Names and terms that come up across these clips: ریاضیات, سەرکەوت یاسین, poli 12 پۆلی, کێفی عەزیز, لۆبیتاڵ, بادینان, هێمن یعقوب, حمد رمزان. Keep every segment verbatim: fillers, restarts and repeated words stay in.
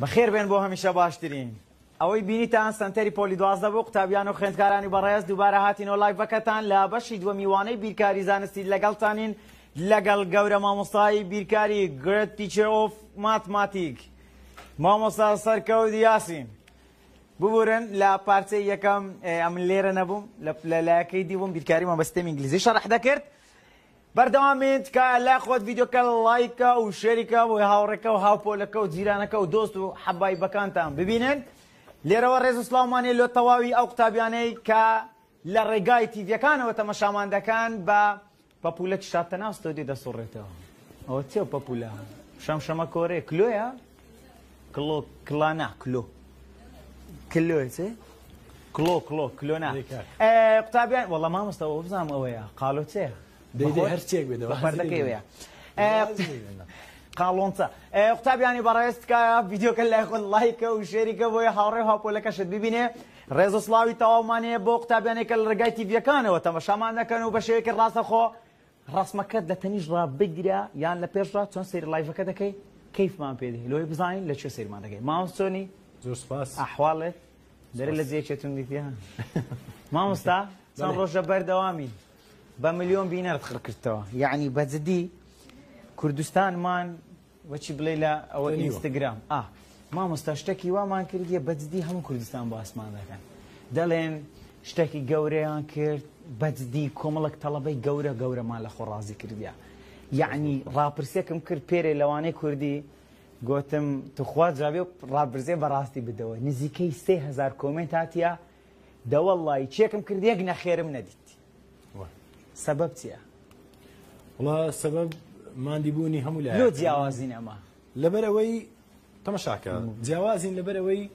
بخیر بین با همیشه باشترین. اوی بینیتان سنتری پولی دوازده بو قوتابیان و خوێندکارانی بەڕێز دووبارە هاتین و لایڤ بەکەتان لە بەشی دووەمی وانەی بیرکاری زانستی لەگەڵتانین لەگەڵ گەورە مامۆستای بیرکاری گرێت تیچر ئۆف ماتماتیک مامۆستا سەرکەوت یاسین. ببورن لە پارچەی یەکەم ئەم لێرە نەبووم، لە لایەکەی دیبووم، بیرکاریمان بە سیستەمی ئینگلیزی شەڕح دەکرد. بەردەوامێت کە لای خۆت ڤیدیۆکە لایکە و شێریکە بۆی هاوڕێکە و هاوپۆلەکە و جیرانەکە و دۆست و حەبایبەکانتان ببینن. لێرەوە ڕێز و سڵاومانێ لۆ تەواوی ئەو قوتابیانەی کە لە ڕێگای تیڤیەکانەوە تەماشامان دەکەن بە پەپوولەک شاتە ناو ستۆدیۆ دەسوڕێتەوە. ئەوە چێو پەپوولە؟ شەمشەمە کۆڕێ کلۆیە؟ کلۆ کڵا نا کلۆ کلۆیە چێ؟ کلۆ کلۆ کلۆ نا قوتابیان وەڵە مامۆستا ئەوە بزانم ئەوەیە قالۆ چێ؟ دەیدێ هەرچێک بێتەوە بەردەکەی وەیە قالۆنچە. قوتابیانی بەڕێز کە ڤیدیۆکە لای خۆت لایکە و شێریکە بۆیە هاوڕێ و هاوپۆلەکەشت ببینێ. ڕێز و سڵاوی تەواومانەیە بۆ قوتابیانێکە لە ڕێگای تیڤیەکانەوە تەماشامان دەکەن و بە شێوەیەکی ڕاستەخۆ ڕسمەکەت لە تەنیش ڕا بگیرە یان لە پێشڕا چۆن سەیری لایڤەکە دەکەی کەیفمان پێ دێ لۆی بزانین لە کوێ سەیرمان دەکەی. مامۆستا چۆنی؟ زۆر سوپاس. ئەحواڵێت دەرێ لە جێیەکێتون دیتیە؟ مامۆستا چەند ڕۆژە بەردەوامی بە ملیۆن بینەرت خڕ کردتەوە، یعنی بەجددی کوردستانمان وەچی بڵێ لە ئەوە ئینستاگرام ئا مامۆستا شتێکی وامان کردیە بەجددی هەموو کوردستان باسمان دەکەن، دەڵێن شتێکی گەورەیان کرد بەجددی کۆمەڵک تەڵەبەی گەورە گەورەمان لە خۆڕازی کردیە. یعنی ڕاپرسێکم کرد پێرێ لەوانەی کوردی، گوتم توخوا جاابێ ڕابرزێ بەڕاستی بدەوە، نزیکەی سێ هەزار کۆمنت هاتیە. دەوەڵڵی چێکم کرد یەک نەخێرم نەدیت. سەبەب چییە؟ وڵا سەبەب ماندیبوونی هەموو لایەکە لۆ جیاوازین ئەمە لەبەر ئەوەی تەمەشاکە جیاوازین لەبەر ئەوەی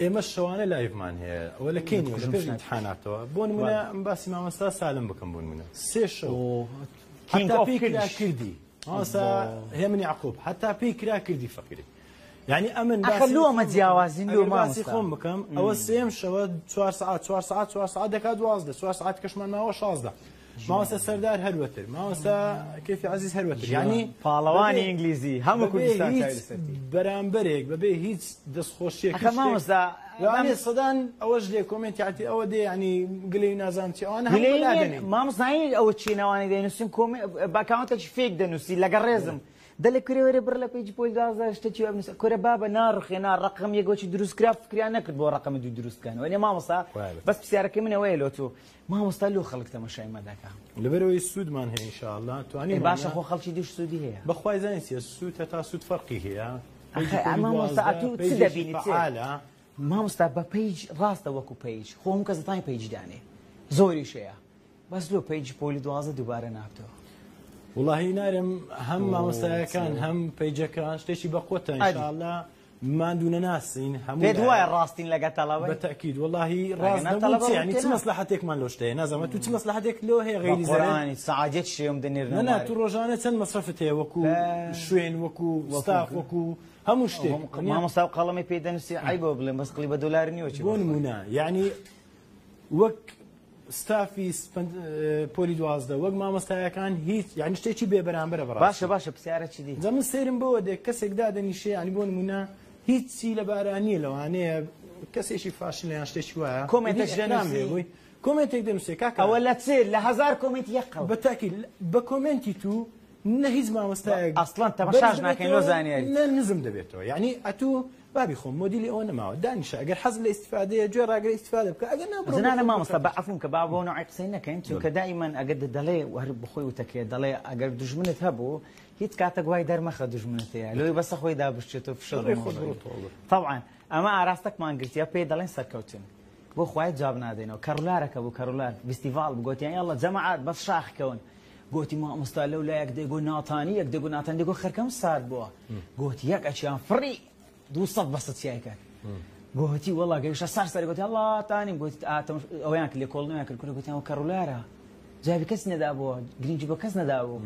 ئێمە شەوانە لایڤمان هەیە. ئەوە لە کێ نیوە لە پێش ئیمتیحاناتەوە. بۆ نمونە ئەم باسی مامۆستا سالم بکەم، بۆ نمونە سێ شەو حەتا پێی کرا کردی مامۆستا هێمن یعقوب حەتا پێی کرا کردی فەقیری، یعنی ئەمن ئەخە لۆ ئەمە جیاوازین لۆ باسی خۆم بکەم. ئەوە سێم شەوە چوار سەعات چوار سەعات چوار سەعات دەکات دوازدە، چوار سەعات کەشمان ماوە شازدە. ماوەستا سەردار هەروەتر، ماوەستا کێفی عەزیز هەروەتر، یعنی پاڵەوانی ئینگلیزی هەموو کوردستان چاوی لەسەری بەرامبەرێک بەبێ هیچ دەستخۆشیەک. ئەخە مامۆستا لەوانێ سەدان ئەوەش لێ کۆمێنتی هاتی ئەوە دێ، یعنی گلەی نازانم چی ئەوانە هەموو نادەنێ. مامۆستا نایەی ئەوە چی ناوانەی دەینووسین بەکاونتێکی فێک دەنووسی لەگەڵ ڕێزم دەڵێ کورێ وەرە بڕ لە پێیجی پۆلی دوازدە شتێکی وێ بنووسە کورە بابە ناڕخێ نا ڕەقەم یەک وەچی دروستکرا فکریان نەکرد بۆ ڕەقەمی دوو دروستکەن. وێنێ مامۆستا بەس پرسیارەکەی من ئەوەیە لۆ تۆ مامۆستا لۆ خەڵک تەمەشای مە دەکا لەبەر ئەوەی سوودمان هەیە ئینشاءڵڵا توانین. باشە خۆ خەڵکی دیش سوودی هەیە بەخوای زانین چییە سوود، هەتا سوود فەرقی هەیە. مامۆستا ئەتو چی دەبینی چێ؟ مامۆستا بە پەیج ڕاستە وەکو پەیج خۆ هەموو کەس دەتانی پەیج دانێ زۆریش هەیە، بەس لۆ پەیجی پۆلی دوازدە دووبارە نابتەوە. وڵاهی نارم هەم مامۆستایەکان هەم پەیجەکان شتێکی بەخۆتە ئینشاءڵڵا ماندوونە ناسین هەموو پێت وایە ڕاستین لەگە تەڵەبەی؟ بەتەکید وەڵاهی ڕاست نەبوو. یعنی چ مەسلەحەتێکمان لۆ شتەیە نازانم تو چ مەسلەحەتێک لۆ هەیە غەیری زەرەر؟ سەعادێت شێوم دەنێرن نە نە تو ڕۆژانە چەند مەسرەفت هەیە وەکو شوێن وەکو ستاف وەکو هەموو شتێک. مامۆستا و قەڵەمی پێی دەنووسی عیبەوە بڵێم بەس قڵی بە دۆلار نیوە چی بۆ نمونە، یعنی وەک ستافی پۆلی دوازدە وەک مامۆستایەکان هیچ، یعنی شتێکی بێبەرامبەرە بەڕاستی. باشە باشە پرسیارەکی دی جەمن سێرم بەوە دێ کەسێک دادەنیشێ، یعنی بۆ نمونە هیچی لەبارە نییە لەوانەیە کەسێکی فاشن یان شتێکی وایە کۆمێنتێک دەنووسی کۆمێنتێک دەنووسێ کاکا ئەوە لە چێ لە هەزار کۆمێنت یەقەوە بەتاکید بە کۆمێنتی تو نە هیچ مامۆستایەک ئەسڵەن تەماشاش ناکەین لۆ زانیاری نە نزم دەبێتەوە. یعنی ئەتوو بابی خۆم مۆدیلی ئەوە نەماوە دانیشە ئەگەر حەز لە ئیستیفادەیە گوێ ڕاگرە ئیستیفادە بکە. ئەگەر نابڕۆ زنانە مامۆستا بە عەفوم کە با بۆ نوعی قسەی نەکەین، چونکە دایمان ئەگەر دەڵێ هەر بخۆی وتەکێ دەڵێ ئەگەر دوژمنت هەبوو هیچ کاتە گوای دەرمەخە دوژمنت هەیە لۆی بەسە خۆی دابشتێتەوە فشەڕ تەبعان. ئەمە ئاراستەکمان گرتیە پێی دەڵێن سەرکەوتن بۆ خوایەت جواب نادەینەوە. کەڕولارەکە بوو کەڕولار فستیڤاڵ بگوتیان یاڵڵا جەماعات بەس شاخکەون، گوتی مامۆستا لەولا یەک دەیگو ناتانی یەک دەیگو ناتانی دەیگو خەرکەم سارد بووە گوتی یەک ئەچیان فڕی دوو سەد بەسە چیای کرد گوتی وەڵا گەیشە سار سەری گوتی هەڵڵا تانیم. گوتی ئەویان کرد لێ کۆڵنەوەیان کرد کورە گوتیان ئەوە کەڕولارە جوابی کەس نەدا بووە گرنگی بۆ کەس نەدا بوو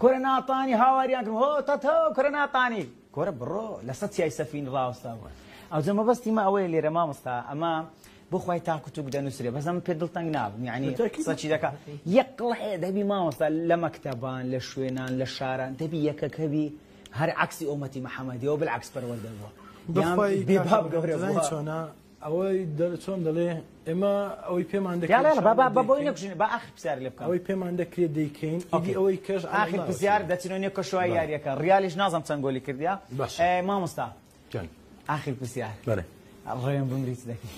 کورە ناتانی هاواریان کرد هۆ تەتەو کورە ناتانی کورە بڕۆ لەسەر چیای سەفین ڕاوەستا بووە. ئەو جەمە بەستیمە ئەوەیە لێرە مامۆستا ئەمە بخوای تاکوتوب دەنووسێ بەزەم پێ دڵتەنگ نابم، یعنی قسەچی دەکا یەقڵێ دەبی مامۆستا لە مەکتەبان لە شوێنان لە شاران دەبی یەکەکەبی هەر عەکسی ئۆمەتی محەممەدیەوە بالعەکس پەروەردە بووە. بیباب گوره بوا. چونه؟ اوی دل چون دلیه اما اوی پیمانده کردیم. یالا بابا بابا اینو کشیم با آخر بسیار لب. اوی پیمانده کرد دیکین. ادی اوی کج آخر بسیار داشتنونی کشوای یاری کار. ریالش نازم تنگولی کردیا. باشه. ما مستا. چن؟ آخر بسیار. بله. ریم بونریت دکی.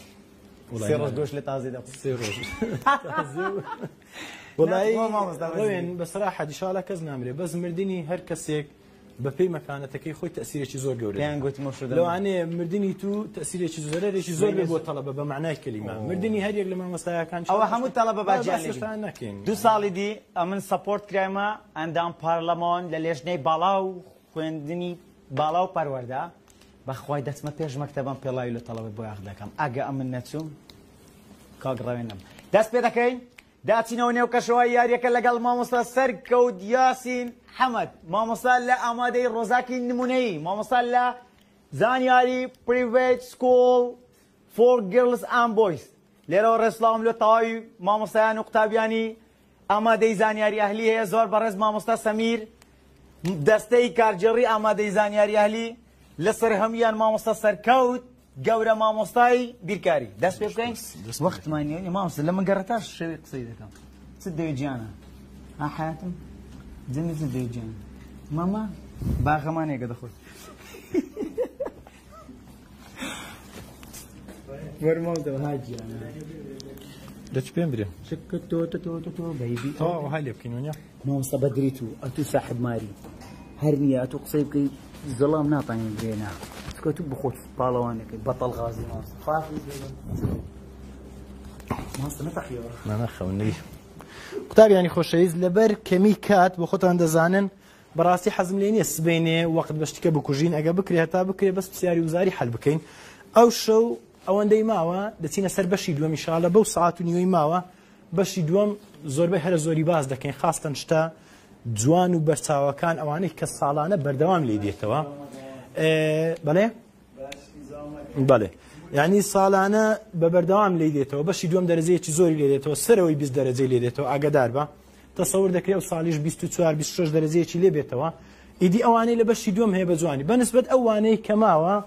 سه روز دوش لتازه داد. سه روز. والله ما مستا. لون بصراحة دیشالا کز نمیره. باز مردینی هر کسیک. بپی مکانتکی خود تأثیری چیزور گوره. لیان گویت مشروده. لو عنی مردنی تو تأثیری چیزوره ریش چیزور به بود طلبه به معنای کلمه. مردنی هر یک لمن مستعجل کنش. او همون طلبه باجی. دو سالی دی امن سپورت کریما اندام پارلمان لجنه بالاو خوندنی بالاو پرورده. با خوایدت مپیج مکتبم پلایل طلبه باعث دکم. اگه امن نتیم کاغرانم. دست پیدا کن. داتی نونیو کشوای یاری که لگال ما مستسر کود یاسین حمد ما مصلا آماده روزاکی نمونه‌ای ما مصلا زنیاری پریویت سکول فور گیرلز اند بویز لیرو رسلام لطای ما مصلا نقطابیانی آماده زنیاری اهلی زور برز ما مصلا سمیر دسته کارجری آماده زنیاری اهلی لسر همیان ما مصلا سرکود جورا ما مصلا بیرکاری دست بکنیم وقت ما نیه ما مصلا من گرتاش شوی قصیده کم صدیجیانه آحاتم زنی زدی جان، ماما باغ ما نیگه دخول. ورماو تو هاجی آن. دچپیم بریم. شکت تو تو تو تو بیبی. آه وحیله بکنیم یا؟ ما مصابدری تو، اتو سحب ماری. هر نیا اتو قصیب کی زلام ناتانی برینا. شکت تو بخوت بالوانه که بطل غازی ما. خافی زلام. ما مصاب نتخیار. نه نه خو نی. قطار يعني خوشيز لبر كميكات بخوت عند زانن براسي حزم ليني السبينه وقت باش تكبو كوجين اجا بكري هتا بكري بس بسياري وزاري حل بكين او شو او اندي ماوا دتينا سر بشي دوم ان شاء الله بو ساعات نيوي ماوا بشي دوم زور به هر زوري باز دكين خاصه شتا جوان وبرساوا كان اواني كسالانه بردوام ليدي توا أه بله بله يعني سالانه ببردوام ليديتو باش يدوم درجه چي زوري ليديتو سروي بیست درجه ليديتو اگدار با تصور دكريو ساليش بیست و چهار بیست و شش درجه چي ليبيتو ايدي اواني لباش يدوم هي بزواني بنسبه اواني كماوا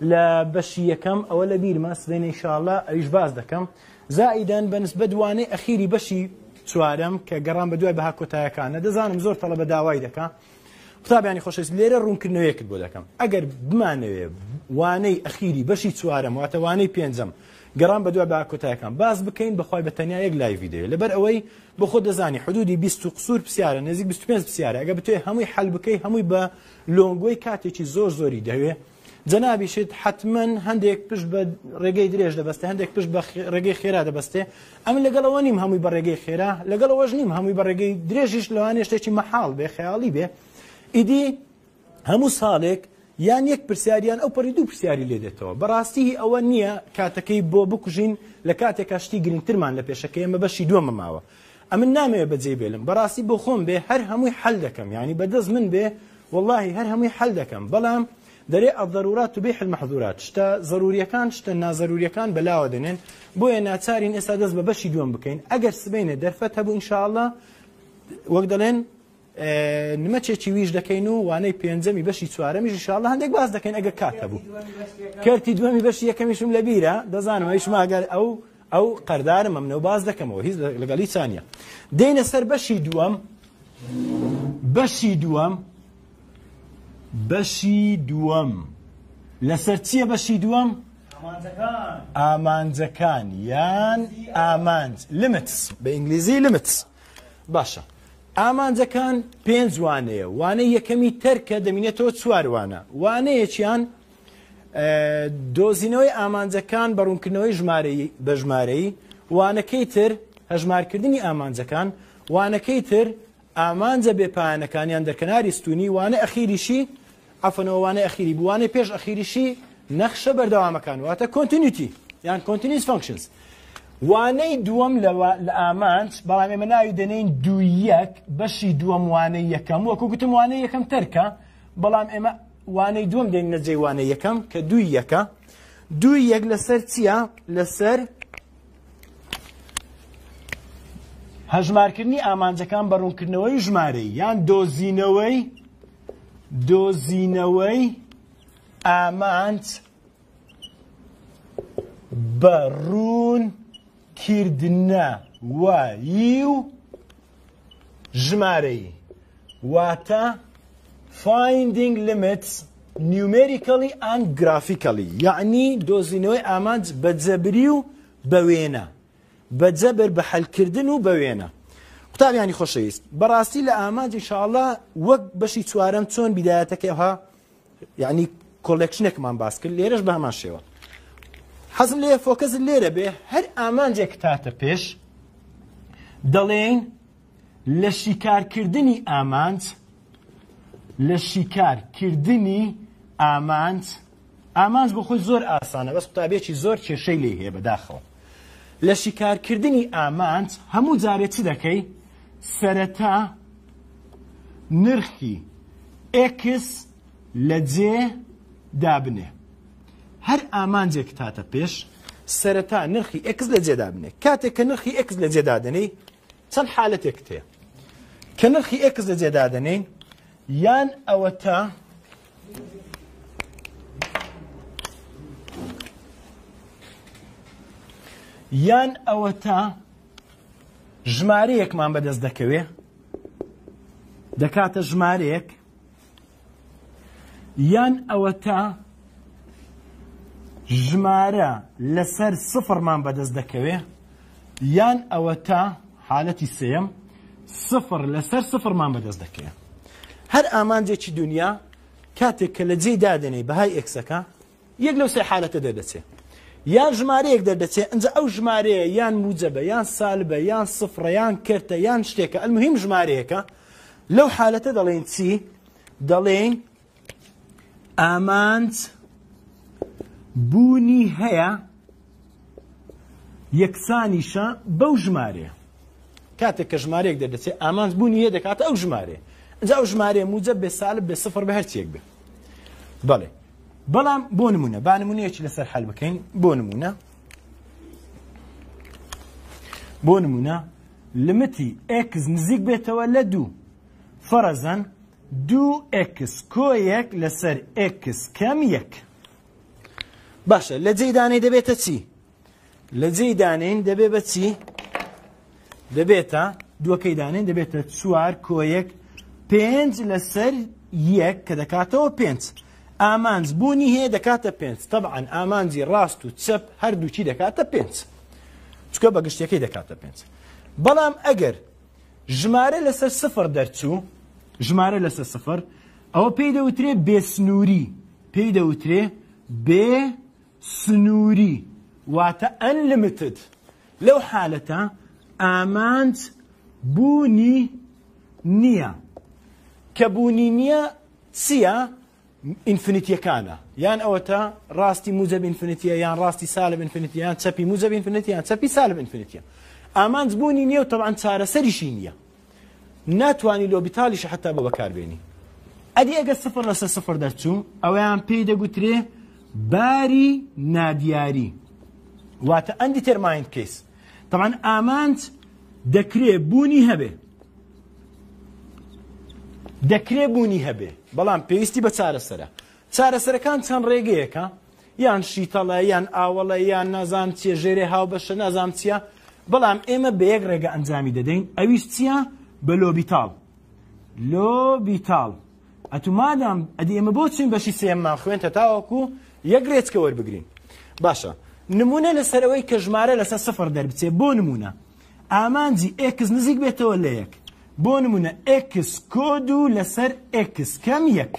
لباش يكم او لبير ماس بين ان شاء الله ايش باز دكم زائدا بنسبه دواني اخيري بشي سوارم كجرام بدوي بها كوتا كان دزانم زور طلب داواي دكا طبعا يعني خوشيس ليره رون كنو يكت بودكم اگر بمانه واني اخيري بشي توارم واتواني بينزم قران بدو باكوتاكم باز بكين بخوي بتنيا يق لايف فيديو لبر اوي بخود زاني حدودي بیست قصور بسياره نزيك بیست و پنج بسياره اگر بتوي همي حل بكي همي با لونغوي كاتي چي زور زوري دهوي جنابي شد حتما هنديك بش ب رقي دريج لبسته هنديك بش ب رقي خيره لبسته ام لقلواني همي برقي خيره لقلوجني همي برقي دريجش لواني شتي محال بخيالي به ایدی همو سالک یان یک پرسیاریان او پری دو پرسیاری لیدتو براستی او نیا کاتکی بو بکوژین لکاتک اشتی گرینترمان لپیشکی ما بشی دوم ماوا امن نامه بتزیبلم براستی بو خون به هر همو حل دکم یعنی بدز من به والله هر همو حل دکم بلام دري الضرورات تبيح المحظورات شتا ضروري كان شتا نا ضروري كان بلا ودنن بو ناتارين اسادز بشی دوم بکین اگر سبینه درفته بو ان شاء الله وقدلن نمچه چی ویش دکینو وانه پنجمی باشی چوارمیش انشالله هندک باز دکین اگه کاتبو کرتی دومی باشی یکمیشم لبیره دزانم ایش ما اگر او او قردارم ممنوع باز دکم و هیز لگالی ثانیه دین سر باشی دوم باشی دوم باشی دوم لسرتیه باشی دوم آمانزکان آمانزکان یان آمانز limits به انگلیسی limits باشه ئامانجەکان پێنج وانەیە وانەی یەکەمی تەرکە دەمێنێتەوە چوار وانە وانەیەکیان دۆزینەوەی ئامانجەکان بە ڕوونکردنەوەی ژمارەی بە ژمارەی وانەکەی تر هەژمارکردنی ئامانجەکان وانەکەی تر ئامانجە بێپایانەکان یان دەرکەناری ستوونی وانە ئەخیریشی عەفەنەوە وانە ئەخیری بوو وانەی پێش ئەخیریشی نەخشە بەردەوامەکان واتە کۆنتینیوتی یان کۆنتینیوس فەنکشنز وانەی دووەم لە ئامانج بەڵام ئێمە ناوی دەنێین دوو یەک بەشی دووەم وانەی یەکەم وەکو گوتم وانەی یەکەم تەرکە بەڵام ئێمە وانەی دووەم دێنینە جێی وانەی یەکەم کە دووی یەکە دووی یەک لەسەر چییە لەسەر هەژمارکردنی ئامانجەکان بە ڕوونکردنەوەی ژمارەی یان دۆزینەوەی دۆزینەوەی امانت برون کردن و یو جماری واتا finding limits numerically and graphically يعني دوزینوی امانت بدزبریو بوینا بدزبر بحل کردن و بوینا قطع يعني خوشویست براسی لامانت انشاءالله وقت بشی توارم تون بدایتکها يعني کلکشنک من باز کرد لیرش به همان شیوه حەزم لێیە فۆکەس لێرە بێ هەر ئامانجێک تاتە پێش دەڵێن لە شیکارکردنی ئامانج لە شیکارکردنی ئامانج ئامانج بۆ خۆی زۆر ئاسانە بەس قوتابێکی زۆر کێشەی لێ هەیە بەداخەوە لە شیکارکردنی ئامانج هەموو جارێ چی دەکەی سەرەتا نرخی ئێکس لە جێ دابنێ هر ئامانجێک تاتە پێش سەرەتا نرخی ئێکس لەجێ دابنێ کاتێک کە نرخی ئێکس لەجێ دادەنێین چەند حالەتێک تێ کە نرخی ئێکس لەجێ دادەنێین یان ئەوە تا یان ئەوە تا ژمارەیەکمان بەدەست دەکەوێ دەکاتە ژمارەیەک یان ئەوە تا ژمارە لەسەر سفرمان بەدەست دەکەوێ یان ئەوە تا حالەتی سێم سفر لەسەر سفرمان بەدەست دەکەوێ هەر ئامانجێکی دنیا کاتێک کە لە جێی دادەنێ بەهای ئێکسەکە یەک لەو سێ حالەتە دەردەچێ یان ژمارەیەک دەردەچێ ئەنجا ئەو ژمارەیە یان موجەبە یان سالبە یان سفرە یان کەرتە یان شتێکە ئەلموهیم ژمارەیەکە لەو حالەتە دەڵێن چی دەڵێن ئامانج بوونی هەیە یەکسانیشە بەو ژمارێ کاتێک کە ژمارەیەک دەردەچێت ئامانج بوونی هەیە دەکاتە ئەو ژمارێ ئەجا ئەو ژمارەیە موجەب بێ سالب بێ سفر بە هەرچیەک بێ بەڵێ بەڵام بۆ نمونە با نمونەیەکی لەسەر حەل بکەین بۆ نمونە بۆ نمونە لمتی ئێکس نزیک بێتەوە لە دوو فەرەزەن دوو ئێکس کۆیەک لەسەر ئێکس کەم یەک باشە لە جێی دانەی دەبێتە چی؟ لە جێی دانەین دەبێ بە چی؟ دەبێتە دووەکەی دانەین دەبێتە چوار کۆیەک پێنج لەسەر یەک کە دەکاتەوە پێنج ئامانج بوونی هەیە دەکاتە پێنج تەبعەن ئامانجی ڕاست و چەپ هەردووچی دەکاتە پێنج چکە بەگشتیەکەی دەکاتە پێنج بەڵام ئەگەر ژمارە لەسەر سفر دەرچوو ژمارە لەسەر سفر ئەوە پێی دەوترێ بێسنووری پێی دەوترێ بێ سنووری واتە ئەنلیمیتد لەو حالەتە ئامانج بوونی نییە کە بوونی نییە چییە ئینفینیتیەکانە یان ئەوەتە ڕاستی موجەب ئینفینیتیە یان ڕاستی سالب ئینفینیتیە یان چەپی موجەب ئینفینیتیە یان چەپی سالب ئینفینیتیە ئامانج بوونی نییە و تەبعەن چارەسەریشی نییە ناتوانی لۆبیتالیش حەتا بە بەکاربێنی ئەدی ئەگە سفر لەسەر سفر دەرچوو ئەوەیان پێی دەگوترێ باری نادیاری واتە ئەندیتەرمایند کەیس تەبعەن ئامانج دەکرێ بوونی هەبێ دەکرێ بوونی هەبێ بەڵام پێویستی بە چارەسەرە چارەسەرەکان چەند ڕێگەیەکە یان شیتەڵە یان ئاوەڵە یان نازانم چیە ژێرێ هاوبەشە نازانم چیە بەڵام ئێمە بە یەک ڕێگە ئەنجامی دەدەین ئەویش چییە بە لۆبیتاڵ لۆبیتاڵ ئەتو مادام ئەدی ئێمە بۆ چین بەشی سێممان خوێنتە تاوەکو یەک ڕێچکە وەربگرین باشە نمونە لەسەر ئەوەی کە ژمارە لەسەر سفر دەربچێ بۆ نمونە ئامانجی ئێکس نزیک بێتەوە لە یەک بۆ نمونە ئێکس کۆ دوو لەسەر ئێکس کەم یەک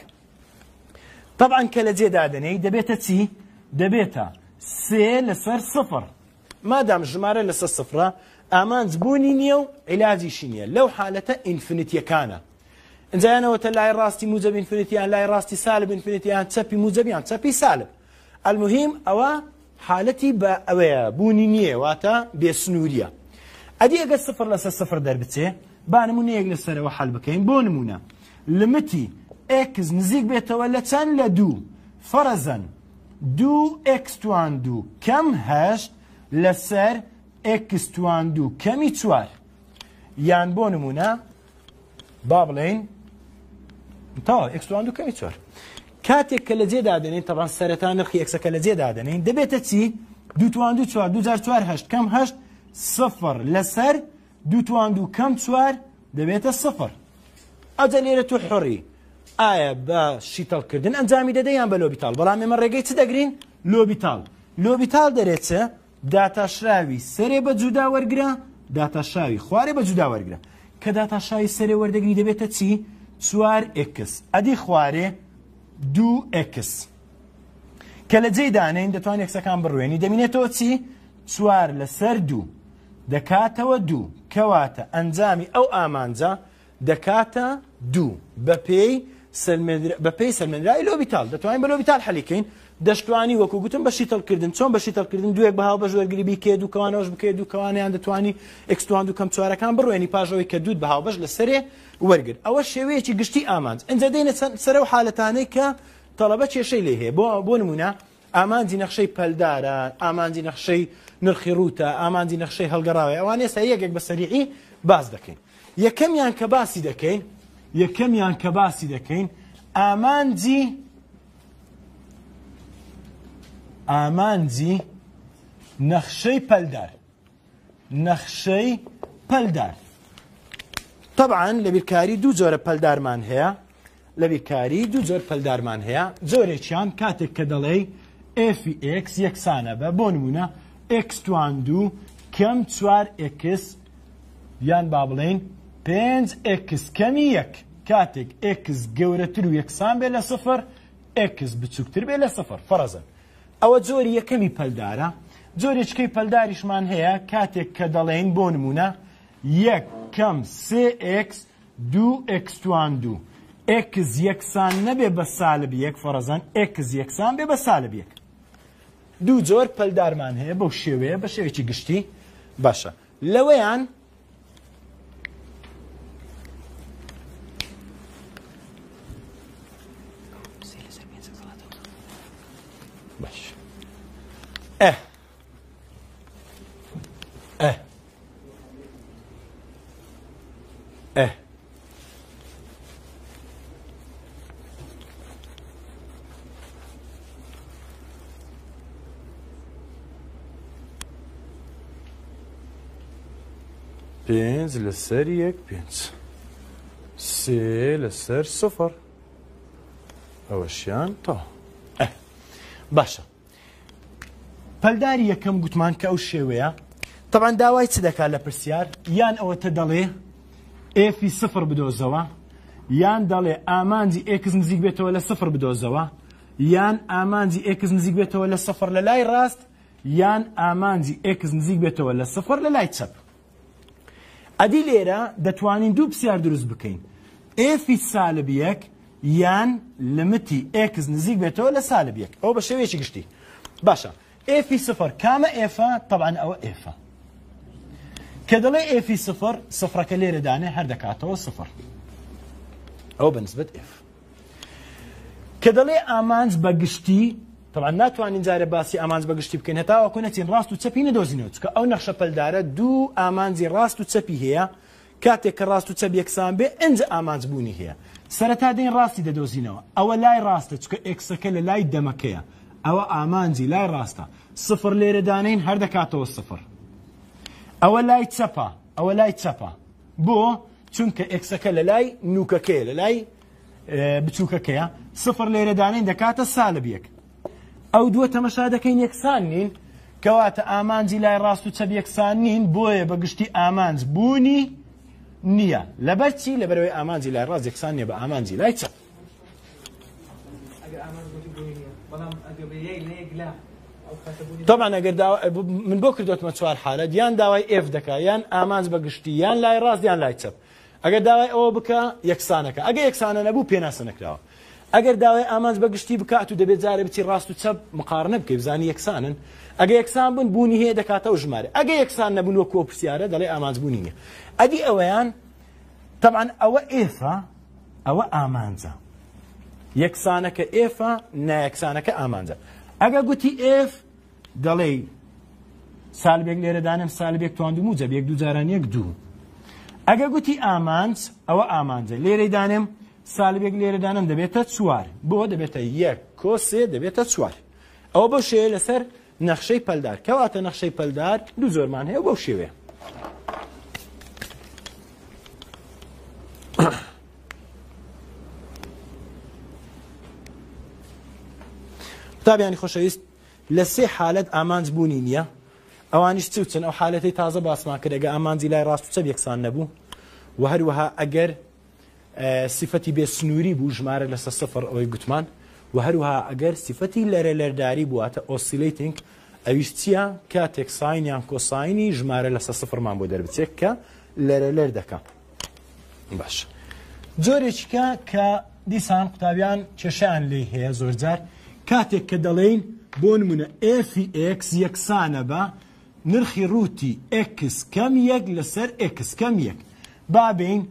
تەبعەن کە لە جێ دادەنێی دەبێتە چی؟ دەبێتە سێ لەسەر سفر مادام ژمارە لەسەر سفرە ئامانج بوونی نییە و عیلاجیشی نییە لەو حالەتە ئینفینیتیەکانە انزيانوة لاي راستي موجب انفينيتيان لاي راستي سالب انفينيتيان تشبي موجبيان تشبي سالب المهم او حالتي باويا بونينيه واتا بسنوريا ادي اقل صفر لس صفر دربتي بانمونيك لسر وحل بكين بونمونا لمتي اكس نزيك بيتولى تن لدو فرزا دو اكس توان دو كم هاش لسر اكس توان دو كمي توار يعني بونمونا بابلين تاو اكس توان دو كمي توار کاتێک کە لەجێ دادەنین طبعا سەرەتا نرخی ئەکسەکە لەجێ دادەنین دەبێتە چی؟ دوو توان دوو چوار دوو جار چوار هەشت کەم هەشت سفر لەسەر دوو توان دوو کەم چوار دەبێتە سفر. ئەجا لێرە تۆ حڕی ئایا بە شیتەڵکردن ئەنجامی دەدەی یان بە لۆبیتال؟ بەڵام ئێمە ڕێگەی چ دەگرین؟ لۆبیتال. لۆبیتال دەرێت چە؟ داتاشراوی سەرێ بە جودا وەرگرە، داتاشراوی خوارێ بە جودا وەرگرە. کە داتاشراوی سەرێ وەردەگری دەبێتە چی؟ چوار ئێکس ئەدی خوارێ دوو ئێکس کە لە جێی دانەین دەتوان یەکسەکان بڕوێنی دەمینێتەوە چی؟ چوار لەسەر دوو دەکاتەوە دوو کەواتە ئەنجامی ئەو ئامانجە دەکاتە دوو بە پێی سەرمێنراوی لۆبیتال دەتوانین بە لۆبیتال حەلیکەین. دەشتوانی وەکو گوتم بە شیتەڵکردن چۆن بە شیتەڵکردن دووێک بە هاوبەش وەرگری بیکێ دووکەوانەوەش بکەیت دووکەوانیان دەتوانی ئێکس توان دوو کەم چوارەکان بڕوێنی پاش ئەوەی کە دووت بە هاوبەش لەسەرێ وەرگر. ئەوە شێوەیەکی گشتی ئامانج. ئەنجا دێنە سەرەو حالەتانەی کە تەڵەبە کێشەی لێ هەیە. بۆ نمونە ئامانجی نەخشەی پەلدارە، ئامانجی نەخشەی نرخی ڕووتە، ئامانجی نەخشەی هەڵگەڕاوەیە. ئەوانە ئێستا یەکێک بە سەریعی باس دەکەین. یەکەمیان کە باسی دەکەین یەکەمیان کە باسی دەکەین ئامانجی ئامانجی نەخشەی پەلدار، نەخشەی پەلدار. طبعا لە بیرکاری دوو جۆرە پەلدارمان هەیە، لە بیرکاری دوو جۆر پەلدارمان هەیە. جۆرێکیان کاتێک کە دەڵێی ئێفی ئێکس یەکسانە بە، بۆ نمونە ئێکس توان دوو کەم چوار ئێکس یان با بڵێین پێنج ئێکس کەمی یەک. کاتێک ئێکس گەورەتر و یەکسان بێ لە سفر، ئێکس بچووکتر بێ لە سفر فەرەزەن. ئەوە جۆری یەکەمی پەلدارە. جۆرێچکەی پەلداریشمان هەیە کاتێک کە دەڵێن بۆ نمونە یەک کەم سێ ئێکس دوو ئێکس توان دوو. ئێکس یەکسان نەبێ بە سالب یەک فەرەزەن ئێکس یەکسان بێ بە سالب یەک. دوو جۆر پەلدارمان هەیە بەو شێوەیە بە شێوێکی گشتی باشە. لەوەیان ئە ئە ئە پێنج لەسەر یەک پێنج، سێ لەسەر سفر، ئەوەشیان تا ئە. باشە. پەلداری یەکەم گوتمان کە ئەو شێوەیە. طبعا داوای چ دەکات لە پرسیار؟ یان ئەوەتە دەڵێ ئێفی سفر بدۆزەوە، یان دەڵێ ئامانجی ئێکس نزیک بێتەوە لە سفر بدۆزەوە، یان ئامانجی ئێکس نزیک بێتەوە لە سفر لە لای ڕاست، یان ئامانجی ئێکس نزیک بێتەوە لە سفر لە لای چەپ. ئەدی لێرە دەتوانین دوو پرسیار دروست بکەین. ئێفی سالب یەک یان لمتی ئێکس نزیک بێتەوە لە سالب یەک. ئەوە بە شێوەیەکی گشتی. باشە. ئێفی سفر کامە ئێفە؟ طبعا ئەوە ئێفە. کە دەڵێ ئێفی سفر، سفرەکە لێرە دانێ هەر دەکاتەوە سفر. ئەوە بەنسبەت ئێف. کە دەڵێ ئامانج بەگشتی، طبعا ناتوانین جارە باسی ئامانج بەگشتی بکەین هەتا ئەوەکو نەچین ڕاست و چەپی نەدۆزینەوە، چکە ئەو نەخشە پەلدارە دوو ئامانجی ڕاست و چەپی هەیە. کاتێک کە ڕاست و چەپ یەکسان بێ ئەنجە ئامانج بوونی هەیە. سەرەتا دێن ڕاستی دەدۆزینەوە. ئەوە لای ڕاستە چکە ئێکسەکە لە لای دەمەکەیە. ئەوە ئامانجی لای ڕاستە. سفر لێرە دانین هەر دەکاتەوە سفر. ئەوە لای چەپە، ئەوە لای چەپە. بۆ چونکە ئێکسەکە لە لای نووکەکەیە، لە لای بچووکەکەیە. سفر لێرە دانین دەکاتە سالب یەک. ئەو دووە تەمەشا دەکەین یەکسان نین، کەواتە ئامانجی لای ڕاست و چەپ یەکسان نین، بۆیە بەگشتی ئامانج بوونی نییە. لەبەر چی؟ لەبەرەوەی ئامانجی لای ڕاست یەکسان نییە بە ئامانجی لای چەپ. طبعا ئەگەر من بۆ کردوتمە چوار حالەت، یان داوای ئێف دەکا، یان ئامانج بەگشتی، یان لای ڕاست یان لای چەپ. ئەگەر داوای ئەوە بکە یەکسانەکە، ئەگەر یەکسانە نەبوو پێناسە نەکراوە. ئەگەر داوای ئامانج بەگشتی بکات و دەبێت جارە بچی ڕاست و چەپ مقارنە بکەی بزانی یەکسانن. ئەگەر یەکسان بن بوونی هەیە دەکاتەوە ژمارە، ئەگەر یەکسان نەبوون وەکو پرسیارە دەڵێ ئامانج بوونی نییە. ئەدی ئەوەیان طبعا ئەوە ئێفە، ئەوە ئامانجە. یەکسانەکە ئێفە، نایەکسانەکە ئامانجە. ئەگە گوتی ئێف دەڵێ سالبێک لێرە دانم سالبێک توان دوو موجەبێک دوو جاران یەک دوو. ئەگە گوتی ئامانج، ئەوە ئامانجە لێرەی دانم سالبێک لێرە دانم دەبێتە چوار بۆ دەبێتە یەک کۆسێ دەبێتە چوار. ئەوە بەو شێوەیە لەسەر نەخشەی پەلدار، کەواتە نەخشەی پەلدار دوو زۆرمان هەیە بەو شێوەیە. قوتابیانی خۆشەویست لە سێ حالەت ئامانج بوونی نییە، ئەوانیش چی وچن؟ ئەو حالەتەی تازە باسمان کرد ئەگە ئامانجی لای ڕاست و چەپ یەکسان نەبوو و هەروەها ئەگەر صفەتی بێسنووری بوو ژمارە لەسەر سەفەر ئەوەی گوتمان، و هەروەها ئەگەر صفەتی لەرە لەرداری بواتە ئۆسیلەیتینگ ئەویش چییە؟ کاتێک ساین یان کۆساینی ژمارە لەسەر سەفەرمان بۆ دەربچێت کە لەرە لەر دەکا. باش جۆرێکیکە کە دیسان قوتابیان کێشەیان لێی هەیە زۆرجار کاتێک کە دەڵێین بۆ نمونە ئێفی ئێکس یەکسانە بە نرخی ڕووتی ئێکس کەم یەک لەسەر ئێکس کەم یەک، بابین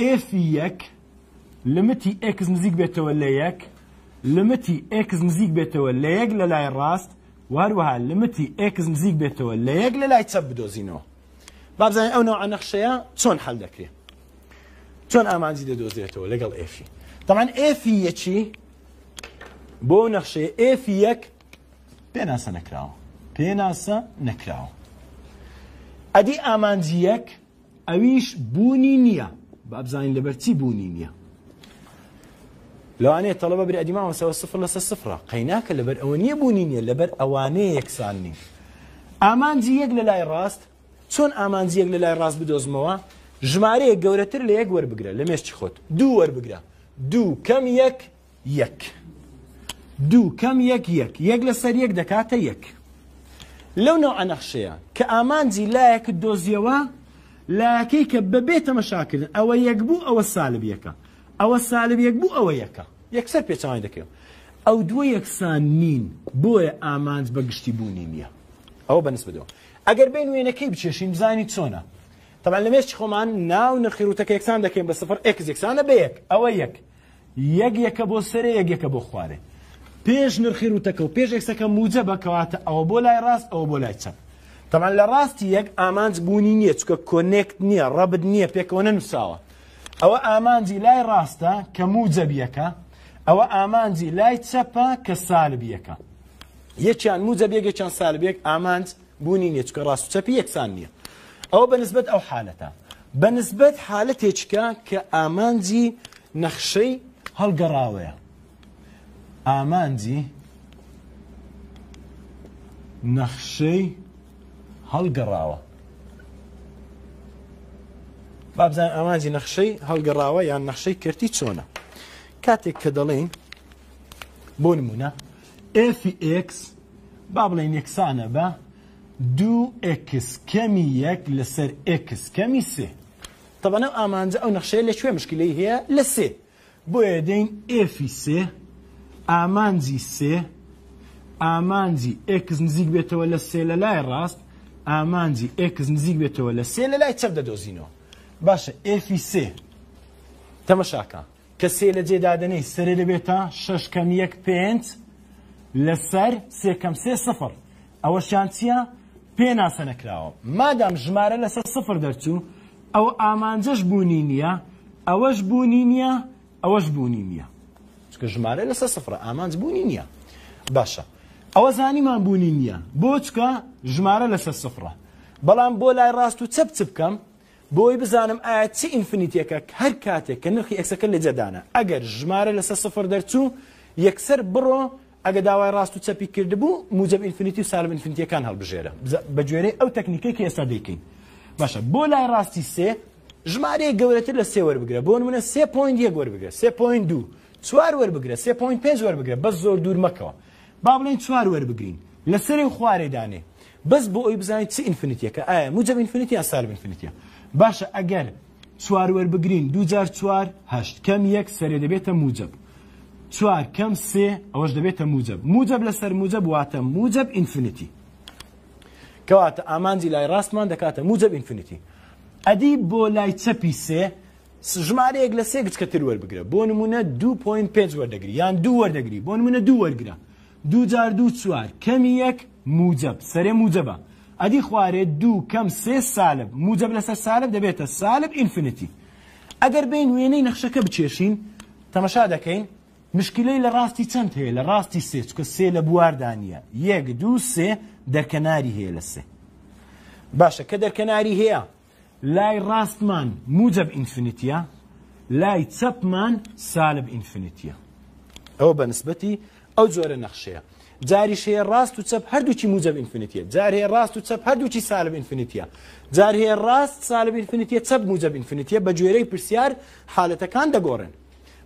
ئێفی یەک لمتی ئێکس نزیک بێتەوە لە یەک، لمتی ئێکس نزیک بێتەوە لە یەک لە لای ڕاست، هەروەها لمتی ئێکس نزیک بێتەوە لە یەک لە لای چەپ بدۆزینەوە. با بزانین ئەو نەوعە نەخشەیە چۆن حەل دەکرێت، چۆن ئامانجی دەدۆزێتەوە لەگەڵ ئێفی. تەمان ئێفی یەکی بۆ نەخشەیە ئێفی یەک پێناسە نەکراوە، پێناسە نەکراوە. ئەدی ئامانجی یەک ئەویش بوونی نییە، با بزانین لەبەرچی بوونی نییە. لەوانەیە تەڵەبە بری ئەدی ماوەسەوە سفر لەسەر سفرە، قەیناکە لەبەر ئەوە نییە بوونی نییە، لەبەر ئەوانەیە یەکسان نین. ئامانجی یەک لە لای ڕاست چۆن ئامانجی یەک لە لای ڕاست بدۆزمەوە؟ ژمارەیەک گەورەتر لە یەک وەربگرە لە مێشکی خۆت، دوو وەربگرە، دوو کەم یەک یەک، دوو کەم یەک یەک، یەک لەسەر یەک دەکاتە یەک. لەو نەوعە نەخشەیە کە ئامانجی لایەکت دۆزیەوە، لایەکەی کە بەبێ تەمەشاکردن ئەوە یەک بوو ئەوە سالب یەکە، ئەوە سالب یەک بوو ئەوە یەکە، یەکسەر پێچەوانی دەکەوێت. ئەو دووە یەکسان نین، بۆیە ئامانج بەگشتی بوونی نییە. ئەوە بەنسبەتەوە. ئەگەر بین وێنەکەی بچێشین بزانی چۆنە. طبعا لە مێشکی خۆمان ناو نرخی ڕووتەکە یەکسان دەکەین بە سفر، ئێکس یەکسانە بە یەک، ئەوە یەک، یەک یەکە بۆ سەرێ، یەک یەکە بۆ خوارێ. پێش نرخی ڕووتەکە و پێش ئێکسەکە موجەبە، کەواتە ئەوە بۆ لای ڕاست ئەوە بۆ لای چەپ. تەمان لە ڕاستی یەک ئامانج بوونی نییە، چکە کۆنێکت نییە، ڕەبت نییە، پێکەوە نەنووساوە. ئەوە ئامانجی لای ڕاستە کە موجەب یەکە، ئەوە ئامانجی لای چەپە کە سالب یەکە. یەکیان موجەب یەک، یەکیان سالب یەک، ئامانج بوونی نییە، چکە ڕاست و چەپی یەکسان نییە. ئەوە بەنسبەت ئەو حالەتە. بەنسبەت حالەتێکە کە ئامانجی نەخشەی هەڵگەڕاوەیە، ئامانجی نەخشەی هەڵگەڕاوە. با بزانین ئامانجی نەخشەی هەڵگەڕاوە یان نەخشەی کردی چۆنە؟ کاتێک کە دەڵێین بۆ نمونە ئێفی ئێکس با بڵێین یەکسانە بە دوو ئێکس کەمی یەک لەسەر ئێکس کەمی سێ. تەبەن ئەو ئامانجە ئەو نەخشەیە لەکوێ مشکلەی هەیە؟ لە سێ، بۆیە دەین ئێفی سێ ئامانجی سێ، ئامانجی ئێکس نزیک بێتەوە لە سێ لە لای ڕاست، ئامانجی ئێکس نزیک بێتەوە لە سێ لە لای چەپ دەدۆزینەوە. باشە ئێفی سێ تەمەشاکە کە سێ لە جێدادەنەی سەرێ دەبێتە شەش کەم یەک پێنج لەسەر سێ کەم سێ سەفەر، ئەوەشیان چییە؟ پێناسە نەکراوە. مادام ژمارە لەسەر سەفەر دەرچوو، ئەوە ئامانجەش بوونی نییە، ئەوەش بوونی نییە، ئەوەش بوونی نییە، چکە ژمارە لەسەر سەفرە، ئامانج بوونی نییە. باشە ئەوە زانیمان بوونی نییە، بۆ چکە ژمارە لەسەر سەفرە. بەڵام بۆ لای ڕاست و چەپ چ بکەم بۆی بزانم ئایا چی ئینفینیتیەکە هەر کاتێک کە نرخی ئێکسەکە لێجەدانە ئەگەر ژمارە لەسەر سەفر دەرچوو یەکسەر بڕۆ ئەگە داوای ڕاست و چەپی کردبوو موجب ئینفینیتی و سالب ئینفینیتیەکان هەڵبژێرە بەگوێرەی ئەو تەکنیکەی کە ئێستا دەیکەین. باشە بۆ لای ڕاستی سێ ژمارەیەک گەورەتر لە سێ وەربگرە، بۆ نمونە سێ پۆینت یەک وەربگرە، سێ پۆینت دوو، چوار وەربگرە، سێ پۆینت پێنج وەربگرە، بەس زۆر دوور مەکەوە. با بڵێن چوار وەربگرین لەسەری خوارێدانێ، بەس بۆ ئەوی بزانیت چی ئینفینیتیەکە، ئایا موجب ئینفینیتی یان سالب ئینفینیتیە. باشە ئەگەر چوار وەربگرین دوو جار چوار هەشت، کەم یەک سەرێ دەبێتە موجب، چوار کەم سێ ئەوەش دەبێتە موجب، موجب لەسەر موجب واتە موجب ئینفینیتی، کەواتە ئامانجی لای ڕاستمان دەکاتە موجب ئینفینیتی. ئەدی بۆ لای چەپی سێ ژمارەیەک لە سێ گچکەتر وەربگرە، بۆ نمونە دوو پۆینت پێنج وەردەگری یان دوو وەردەگری، بۆ نمونە دوو وەرگرە، دوو جار دوو چوار کەمی یەک موجب سەرێ موجبە، ئەدی خوارێ دوو کەم سێ سالب، موجب لەسەر سالب دەبێتە سالب ئینفینیتی. ئەگەر بین وێنەی نەخشەکە بچێشین تەماشا دەکەین مشکلەی لە ڕاستی چەند هەیە لە ڕاستی سێ چکە سێ لە بواردانیە یەک دوو سێ دەرکەناری هەیە لە سێ باشە کە دەرکەناری هەیە لای ڕاستمان موجب ئینفینیتیە لای چەپمان سالب ئینفینیتیە ئەوە بە نسبەتی ئەو جۆرە نەخشەیە جاریش هەیە ڕاست و چەپ هەردووکی موجب ئینفینیتیە جار هەیە ڕاست و چەپ هەردووکی سالب ئینفینیتیە جار هەیە ڕاست سالب ئینفینیتیە چەپ موجب ئینفینیتیە بە جوێرەی پرسیار حالەتەکان دەگۆڕن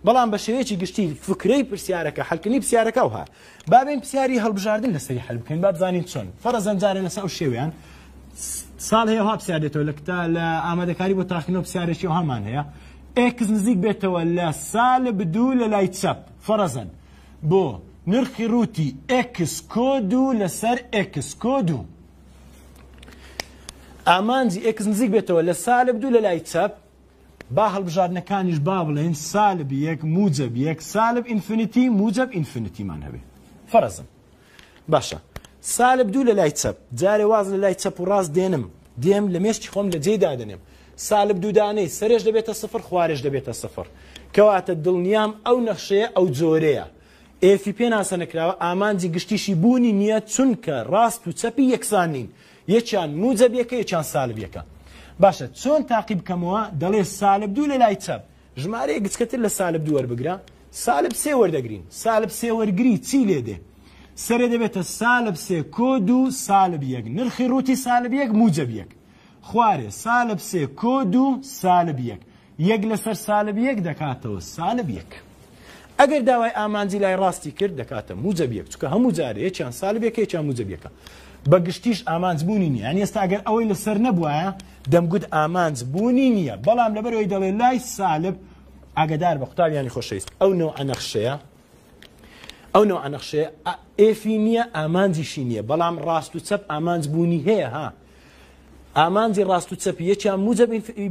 بەڵام بە شێوەیەکی گشتی فکرەی پرسیارەکە هەلکردنی پرسیارەکە وها بابێن پرسیاری هەڵبژاردن لەسەری هەل بکەین با بزانین چۆن فەرەزەن جارێ لەسەر ئەو شێوەیان ساڵ هەیە وها پرسیار دێتەوە لە کتاب لە ئامادەکاری بۆ تاقینەوە پرسیارێکی وهامان هەیە ئێکس نزیک بێتەوە لە سالب دوو لەلای چەپ فەرەزەن بۆ نرخی روتی ئێکس کۆدو لەسەر ئێکس کۆدو ئامانجی ئێکس نزیک بێتەوە لە سالب دوو لەلای چەپ با هەڵبژاردنەکانیش با بڵێن سالب یەک موجب یەک سالب ئینفینیتی موجب ئینفینیتیمان هەبێت فەرەزم باشە سالب دوو لەلای چەپ جارێ واز لەلای چەپ و ڕاست دێنم دێم لە مێشکی خۆم لە جێدا دەنێم سالب دوو دانەی سەرێش دەبێتە سفر خوارێش دەبێتە سفر کەواتە دڵنیام ئەو نەخشەیە ئەو جۆرەیە ئێفی پێ ناسە نەکراوە ئامانجی گشتیشی بوونی نییە چونکە ڕاست و چەپی یەکسان نین یەکیان موجب یەکە یەکیان سالب یەکە باشە چۆن تاقیب بکەمەوە دەڵێ سالب دوو لەلای چەپ ژمارەیە گچکەتر لە سالب دوو وەربگرە سالب سێ وەردەگرین سالب سێ وەرگری چی لێ دێ سەرێ دەبێتە سالب سێ کۆد و سالب یەک نرخی ڕووتی سالب یەک موجب یەک خوارێ سالب سێ کۆد و سالب یەک یەک لەسەر سالب یەک دەکاتەوە سالب یەک ئەگەر داوای ئامانجی لای ڕاستی کرد دەکاتە موجب یەک چونکە هەموو جارێ یەکیان سالب یەکە یەکیان موجب یەکە بە گشتیش ئامانج بوونی نییە یعنی ئێستا ئەگەر ئەوەی لەسەر نەبوایە دەمگوت ئامانج بوونی نییە بەڵام لەبەر ئەوەی دەڵێ لای سالب ئاگادار بە قوتابیانی خۆشەویست ئەو نەوعە نەخشەیە ئەو نەوعە نەخشەیە ئێفی نییە ئامانجیشی نییە بەڵام ڕاست و چەپ ئامانج بوونی هەیە ها ئامانجی ڕاست و چەپی یەکیان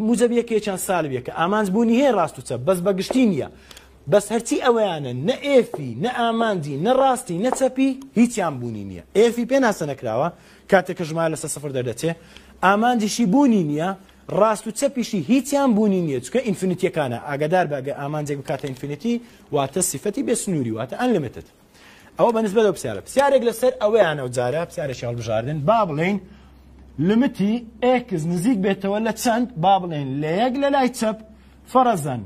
موجب یەکە یەکیان سالب یەکە ئامانج بوونی هەیە ڕاست و چەپ بەس بە گشتی نییە بس هەرچی ئەوەیانە نە ئێفی نە ئامانجی نە ڕاستی نە چەپی هیچیان بوونی نییە ئێفی پێ ناسە نەکراوە کاتێککە ژمارە لەسەر سەفر دەردەچێ ئامانجیشی بوونی نییە ڕاست و چەپیشی هیچیان بوونی نییە چکە ئینفینیتیەکانە ئاگادار بەگە ئامانجێک بکاتە ئینفینیتی واتە سیفەتی بێسنووری واتە ئەنلیمیتد ئەوە بەنسبەت بە پرسیارە پرسیارێک لەسەر ئەوەیانە جارە پرسیارێکی هەڵبژاردن با بڵێن لمتی ئێکس نزیک بێتەوە لە چەند با بڵێن لە یەک لەلای چەپ فەرەزەن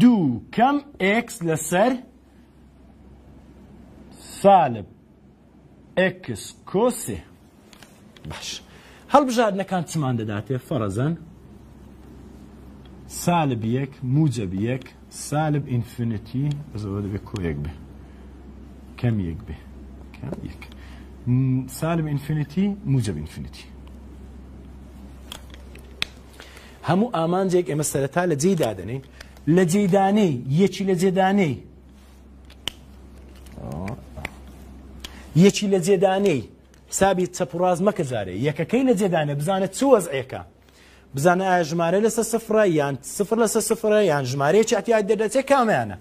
دوو کەم ئێکس لەسەر سالب ئێکس کۆسێ باش هەڵبژاردنەکان چمان دەداتێ فەرەزەن سالب یەک موجب یەک سالب ئینفینیتی بەزەوە دەبێ کۆ یەک بێ کەم یەک بێ کەم یەک سالب ئینفینیتی موجب ئینفینیتی هەموو ئامانجێک ئێمە سەرەتا لە جێی دادەنین لە جێدانەی یەکی لە جێدانەی یەکی لە جێدانەی حسابی چەپ و ڕاست مەکە جارێ یەکەکەی لە جێدانە بزانە چ وەزعێکە بزانە ئایا ژمارە لەسەر سفرە یان سفر لەسەر سفرە یان ژمارەیەکی ئەتیای دەردەچێت کامیانە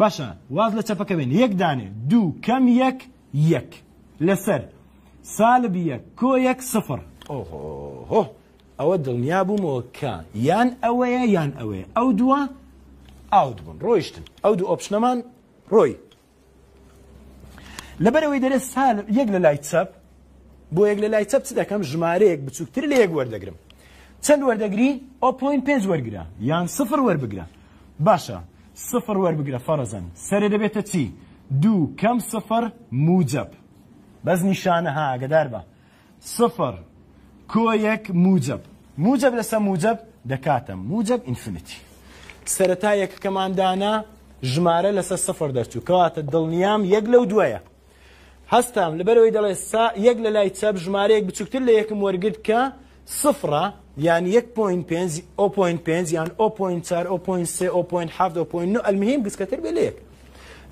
باشە واز لە چەپەکە بێن یەک دانێ دوو کەم یەک یەک لەسەر سالب یەک کۆ یەک سفر ئۆهۆ ئەوە دڵنیا بوومەوە کە یان ئەوەیە یان ئەوەیە ئەو دووە ئاوت بوون ڕۆیشتن ئەو دوو ئۆپشنەمان ڕۆی لەبەرەوەی دەرێت سالب یەک لە لای چەپ بۆ یەک لە لای چەپ چ دەکەم ژمارەیەک بچووکتر لە یەک وەردەگرم چەند وەردەگری ئەو پۆینت پێنج وەرگرە یان سفر وەربگرە باشە سفر وەربگرە فەرەزەن سەرێ دەبێتە چی دوو کەم سفر موجب بەس نیشانە ها ئاگادار بە سفر کۆ یەک موجب موجب لەسەر موجب دەکاتە موجب ئینفینیتی سەرەتا یەکەکەمان دانا ژمارە لەسەر سەفر دەرچوو کەواتە دڵنیام یەک لەو دوایە هەستام لەبەرەوەی دەڵێ یەک لە لای چەپ ژمارەیەک بچووکتر لە یەکم وەرگرت کە سفرە یان یەک پۆینت پێنج ئەو پۆینت پێنج یان ئەو پۆینت چوار ئەو پۆینت سێ ئەو پۆینت هەفت ئەو پۆینت نۆ ئەلمهم گچکەتر بێ لە یەک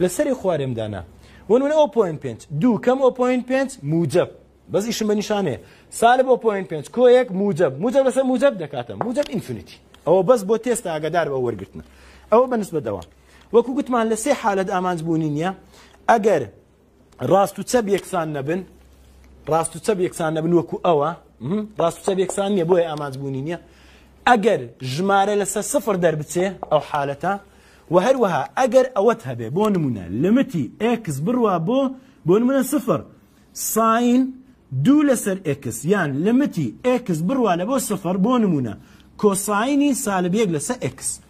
لەسەری خوارێم دانا وەنونە ئەو پۆینت پێنج دوو کەم ئەو پۆینت پێنج موجب بەس ئیشم بە نیشانەیە سالب ئەو پۆینت پێنج کۆ یەک موجب موجب لەسەر موجب دەکاتە موجب ئینفینیتی ئەوە بەس بۆ تێستە ئاگادار بە وەرگرتنە ئەوە بەنسبەتەوە وەکو گوتمان لە سێ حالەت ئامانج بوونی نییە ئەگەر ڕاست و چەپ یەکسان نەبن ڕاست و چەپ یەکسان نەبن وەکو ئەوە ڕاست و چەپ یەکسان نییە بۆیە ئامانج بوونی نییە ئەگەر ژمارە لەسەر سفر دەربچێ ئەو حالەتە وهروها اگر اوتها به بونمونه لمتي اكس بروا بو بونمونه صفر ساين دو لسر اكس يعني لمتي اكس بروا لبو صفر بونمونه كوسايني سالب يك لس اكس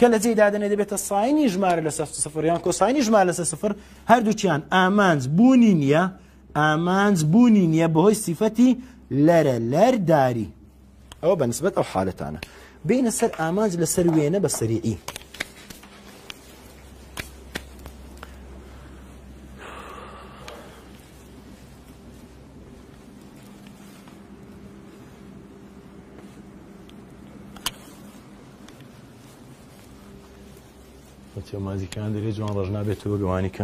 كلا زيد هذا ندي بيت الساين يجمع لس صفر يعني كوساين يجمع لس صفر هردو كان امانز بونينيا امانز بونينيا بهي صفتي لر لر داري او بالنسبه او حالتنا بين السر امانز لسر وينه بالسريعي تیو مازی کن دری جوان رجنا به تو بیوانی که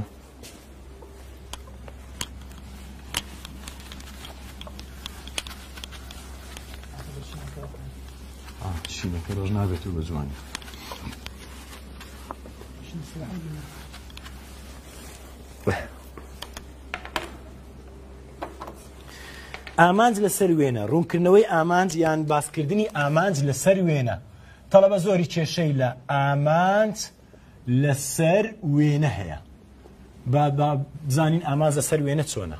آه شینا که رجنا به تو بیوانی آمانز لسروینه رون کرنوی آمانز یعنی باز کردنی آمانز لسروینه طلب زوری چه شیله آمانز لسر وينه هيا بابا زانين اماز لسر وينه تسونا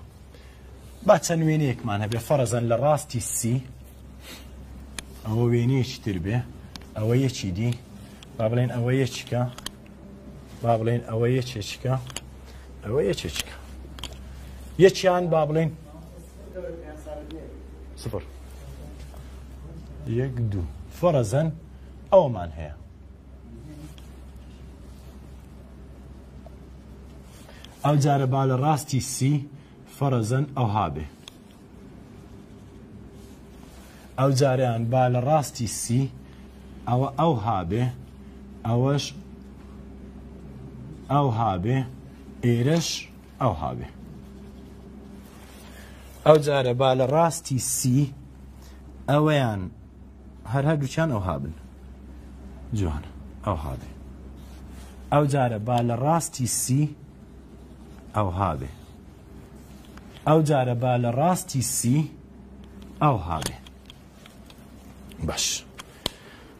باتن وينيك معناها بفرزا لراستي سي او وينيش تربيه او يشي دي بابلين او يشكا بابلين او يشكا او يشكا يشيان بابلين صفر يقدو فرزا او مان هيا او جاره بالا راستي سي فرزا او هابه او جاريان بالا راستي سي او او هابه اوش او هابه ايرش او هابه او جاره بالا راستي سي اوان هر هر دوچان او هابن جوان او هابه او جاره بالا راستي سي او هذا او جاره بال راستي سي او هذا باش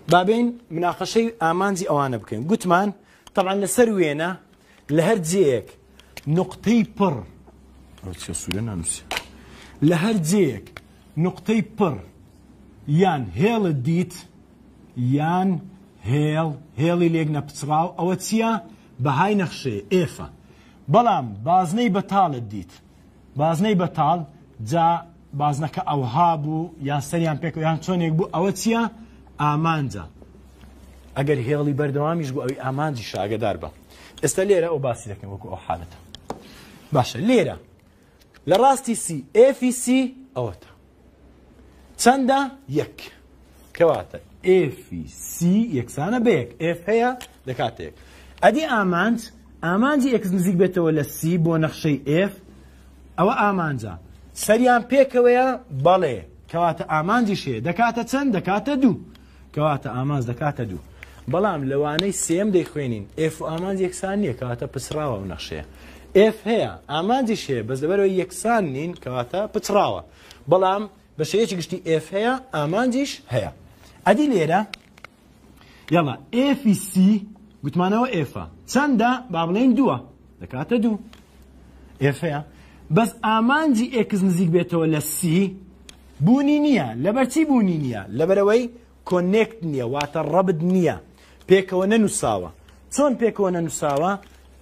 بابين مناقشه امانزي اوانه بكين قلتمان طبعا لسروينا لهرجيك نقطي بر لهرجيك نقطي بر يان هيل ديت يان هيل هيلي ليقنا بتراو او تسيا بهاي نقشه ايفا بلام بازني بتال ديت بازني بتال جا بازنك اوهابو يا سريان بيكو يا تشونيك بو اوتيا امانجا اگر هيلي بردواميش بو اوي امانجي شاگه دربا استليره او باسيكن بو او حالته باشا ليره لراستي سي اف سي اوتا تندا يك كواتا اف سي يكسانا بيك اف هي دكاتيك ادي امانج امانجي اكس نزيك بيتو ولا سي بو نقشي اف او امانجا سريان بيكويا بالي كواتا امانجي شي دكاتا تن دكاتا دو كواتا امانز دكاتا دو بلام لواني سيم دي خوينين اف امانجي يكسانيه كواتا بسراوه ونقشي اف هي امانجي شي بس دبرو يكسانين كواتا بتراوه بلام باش هيك قشتي اف هي امانجيش هي ادي ليره يلا اف سي قلت معناها ايفا تسندا بابلين دوا دكاتا دو ايفا بس امانجي اكس نزيك بيتو لسي بونينيا لبرتي بونينيا لبروي كونكت نيا وات الربد نيا بيكو ننساوا شلون بيكو ننساوا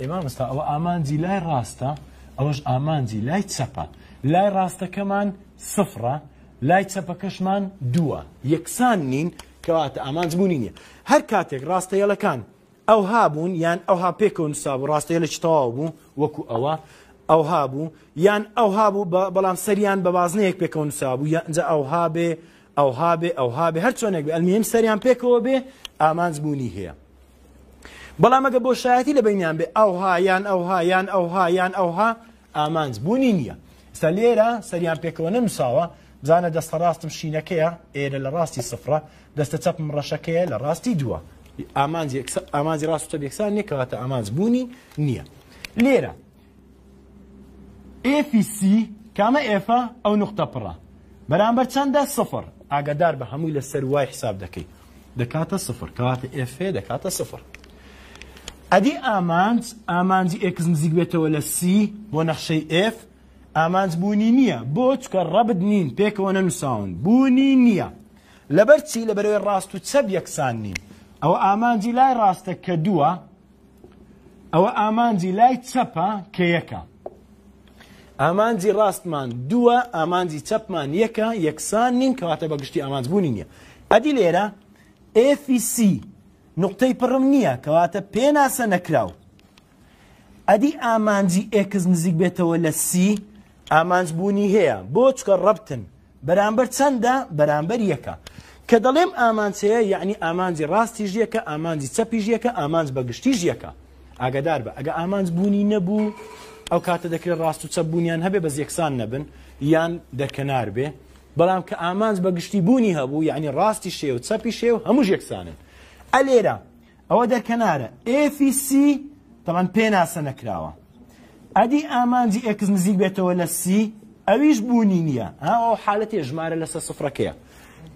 امام استا او امانجي لا راستا اوش امانجي لا تسبا لا راستا كمان صفرة لا تسبا كشمان دوا يكسانين كوات امانج بونينيا هر كاتيك راستا يلا كان او هابون يعني او هابيكو نصاب راستي لشتاوبو وكو اوا او هابو يعني او هابو بلام سريان ببازنيك بيكو نصابو يعني او هابي او هابي او هابي هرشونك المهم سريان بيكو بي امان زبوني هي بلام اجا بو شايتي لبينيان بي او ها يعني او ها يعني او ها يعني او ها امان زبوني نيا ساليرا سريان بيكو نمساوا بزانا دست راستم شينكيا ايرا لراستي صفرة دست تسب مرشكيا لراستي دوا امانزي امانزي راسو تبي يكساني كواتا امانز بوني نيا ليره اف سي كما افا او نقطه برا برامبر تشندا صفر اقدر بهموي للسر واي حساب دكي دكاتا صفر كواتا اف دكاتا صفر ادي امانج امانج اكس نزيق بيتو ولا سي بو نقشي اف امانج بونينيه بوت كربد نين بيك ونن ساوند بونينيه لبرتي لبروي الراس تسب يكسانين او امانج لا راستك كدوا او امانج لا تسبا كيكا امانج راست مان دوا امانج تسب مان يكا يكسانين كاتب قشتي امانج بونينيه ادي ليره اف سي نقطه برمنيه كواتا بيناسا نكراو ادي امانجي اكس نزيق بيتا ولا سي امانج بوني هي بوتش قربتن برامبر تسندا برامبر يكا كدلم امانجي يعني امانجي راس تيجي يكا امانجي تسب يجي يكا امانج بقش تيجي يكا اجا داربه اجا امانج بوني نبو او كاتا ذكر الراس تسبوني ان هبه بس يكسان نبن يان دكنار به بلام كامانج بقشتي بوني هبو يعني راس تيشي وتسب يشي هموج يكسانن اليرا او در كناره اي في سي طبعا بيناسا نكراوه ادي امانجي اكس نزيق بيته ولا سي اويش بونينيه ها او حالتي اجماره لسه صفر كيه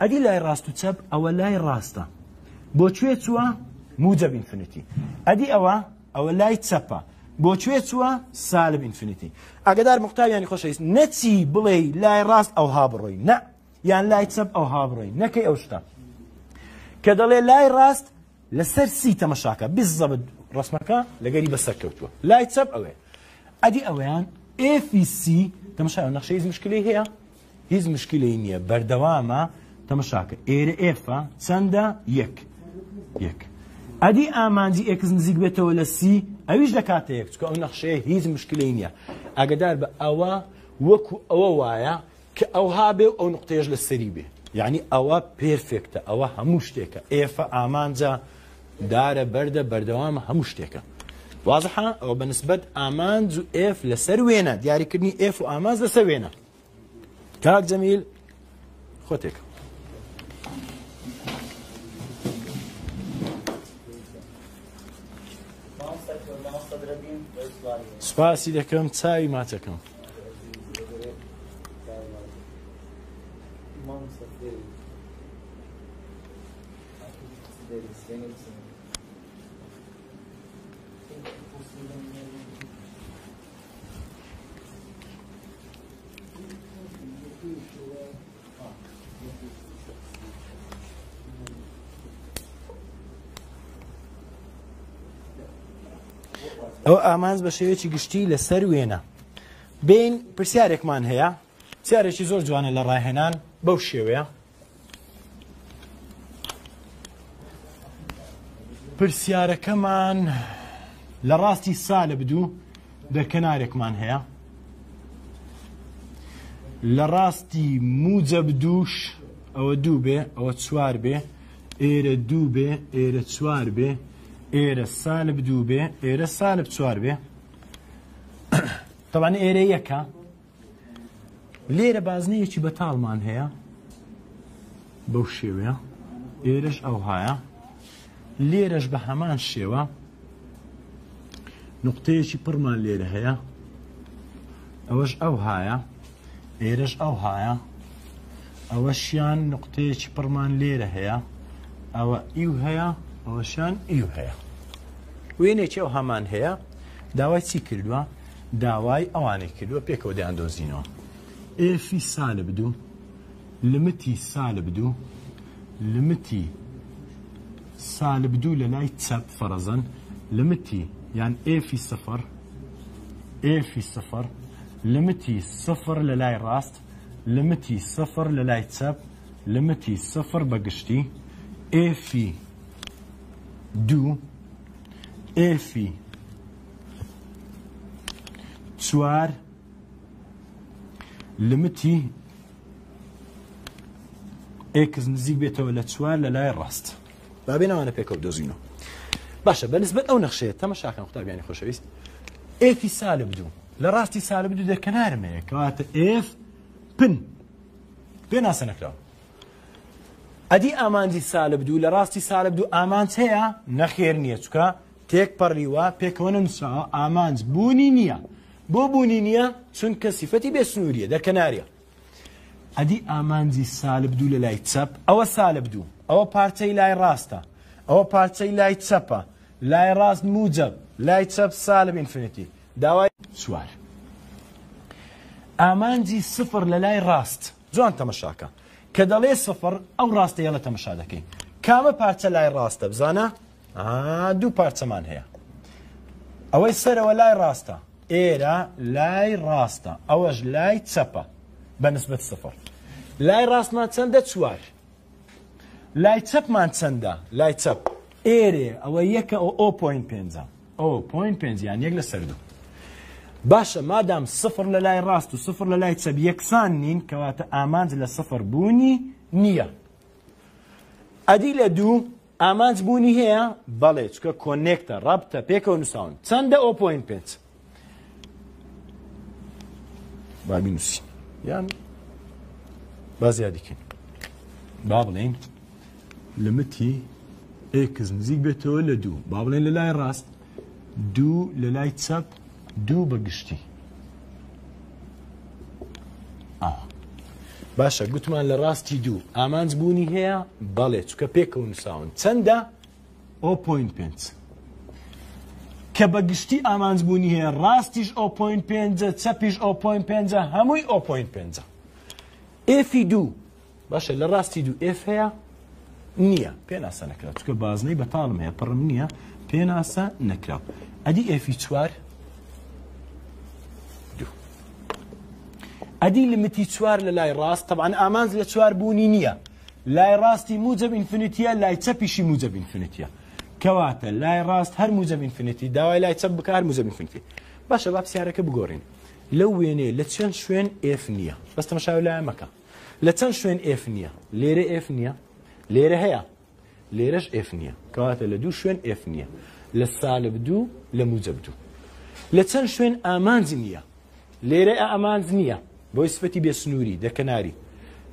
ادي لا راستو تسب او لا راستا بوتشويتوا موجب انفينيتي ادي او او لا تسب بوتشويتوا سالب انفينيتي اقدر مقتال يعني خوش نتي بلي لا راست او هابروي نا يعني لا تسب او هابروي نكي اوشتا كدلي لاي راست لسر سي تمشاكا بالضبط رسمكا لقالي بس كوتو لاي تسب اوي ادي اويان اي في سي تمشاكا نقشي هيز مشكله هي هيز مشكله هي بردوامه تمشاكا اي افا تسندا يك يك ادي امانجي اكس نزيق بيتا ولا سي اويج لكاتا يك تكون نقشي هيز مشكله هي اقدر باوا وكو اوايا كاوهابي او نقطيج للسريبه يعني أو بيرفكت أو همشتك إف أمانجا دار برد بردوام همشتك واضحة أو بالنسبة أمانج إف لسروينا دياري كني إف وأمانج لسروينا كاك جميل خوتك سباسي لكم تساوي ما تكم او امانز بشویچی گشتی لسر وینه بین پرسیارێک مان هەیە پرسیارێکی زۆر جوانە لە ڕاهێنان بەو شێوەیە پرسیارەکەمان لە ڕاستی سالب دوو دەرکەنارێکمان هەیە لە ڕاستی موجب دووش ئەوە دوو بێ ئەوە چوار بێ ئێرە دوو بێ ئێرە چوار بێ ئێرە سالب دوو بێ ئێرە سالب چوار بێ طبعا ئێرە یەکە لێرە بازنەیەکی بەتاڵمان هەیە بەو شێوەیە ئێرەش ئەوهایە لێرەش بە هەمان شێوە نقطەیەکی پڕمان لێرە هەیە ئەوەش ئەوهایە ئێرەش ئەوهایە ئەوەشیان نقطەیەکی پڕمان لێرە هەیە ئەوە ئیو هەیە ئەوەشیان ئیو هەیە وێنێکی ئەو هەمان هەیە داوای چی کردووە داوای ئەوانەی کردووە پێکەوە دەیان دۆزینەوە افي سالب دو لمتي سالب دو لمتي سالب دو للاي تسب فرزا لمتي يعني افي صفر افي صفر لمتي صفر للاي راست لمتي صفر للاي تسب لمتي صفر بقشتي افي دو افي تشوار لمتي اكس نزيق بيته ولا تشوار للاي راست بابينا وانا بيكو دوزينو باشا بالنسبه او نقشيه تماشا كان مختار يعني خوشويس اف سالب دو لراستي سالب دو در كنار ما كات اف بن بن اسنكلا ادي امانجي سالب دو لراستي سالب دو امانتيا نخير نيتكا تيك باريوا بيكونن سا امانج بونينيا بو بونينيا چونکە صفەتی بێ سنووریە دەرکەناریە ئەدی ئامانجی سالب دوو لە لای چەپ ئەوە سالب دوو ئەوە پارچەی لای ڕاستە ئەوە پارچەی لای چەپە لاي راس موجب لاي تشب سالب انفينيتي داوای سوار امانجي صفر للاي راست جوان تماشاكا كدلي صفر او راست يلا تماشاكي كام بارت لاي راست بزانا آه دو بارت مان هي او يصير ولاي راستا ايرا لاي راستا اوج لاي تشبا بنسبه صفر لاي راس ما تسند سوار لاي تشب ما تسند لاي تشب ايري او يك او او بوينت بينزا او بوينت بينزا يعني يجلس سردو باشا ما دام صفر للاي راست وصفر للاي تشب يكسان نين كواتا امانج للصفر بوني نيا ادي لدو امانج بوني هي باليتش كونكت رابطه بيكو نساون تسند او بوينت بينت بابينوسي يعني بازي هذيك بابلين لمتي اكس نزيق بيتو لدو بابلين للاي راست دو للاي تشب دو بقشتي اه باشا قلت مان لراستي دو امان زبوني هي باليت كبيك ونساون تندا او بوينت بينت كبقشتي امان زبوني هي راستيش او بوينت بينت تسبيش او بوينت بينت هموي او بوينت بينت افي دو باشا لراستي دو اف هي نيا بيناسا نكرا تشك بازني بطالم هي برمنيا بيناسا نكرا ادي افي تشوار هذه اللي متي تشوار للاي راس طبعا امانز لتشوار بونينيه لاي راستي موجب انفينيتيا لاي تشبيشي موجب انفينيتيا كواتا لاي راست هر موجب انفينيتي داوي لاي تشبك هر موجب انفينيتي باشا باب سيارك بقورين لو ويني لتشن شوين اف نيه بس تمشاو لا مكا لتشن شوين اف نيه ليري اف نيه ليري هي ليرش اف نيه كواتا لدو شوين اف نيه للسالب دو لموجب دو لتشن شوين امانز نيه ليري امانز نيه بو صفتي بسنوري دكناري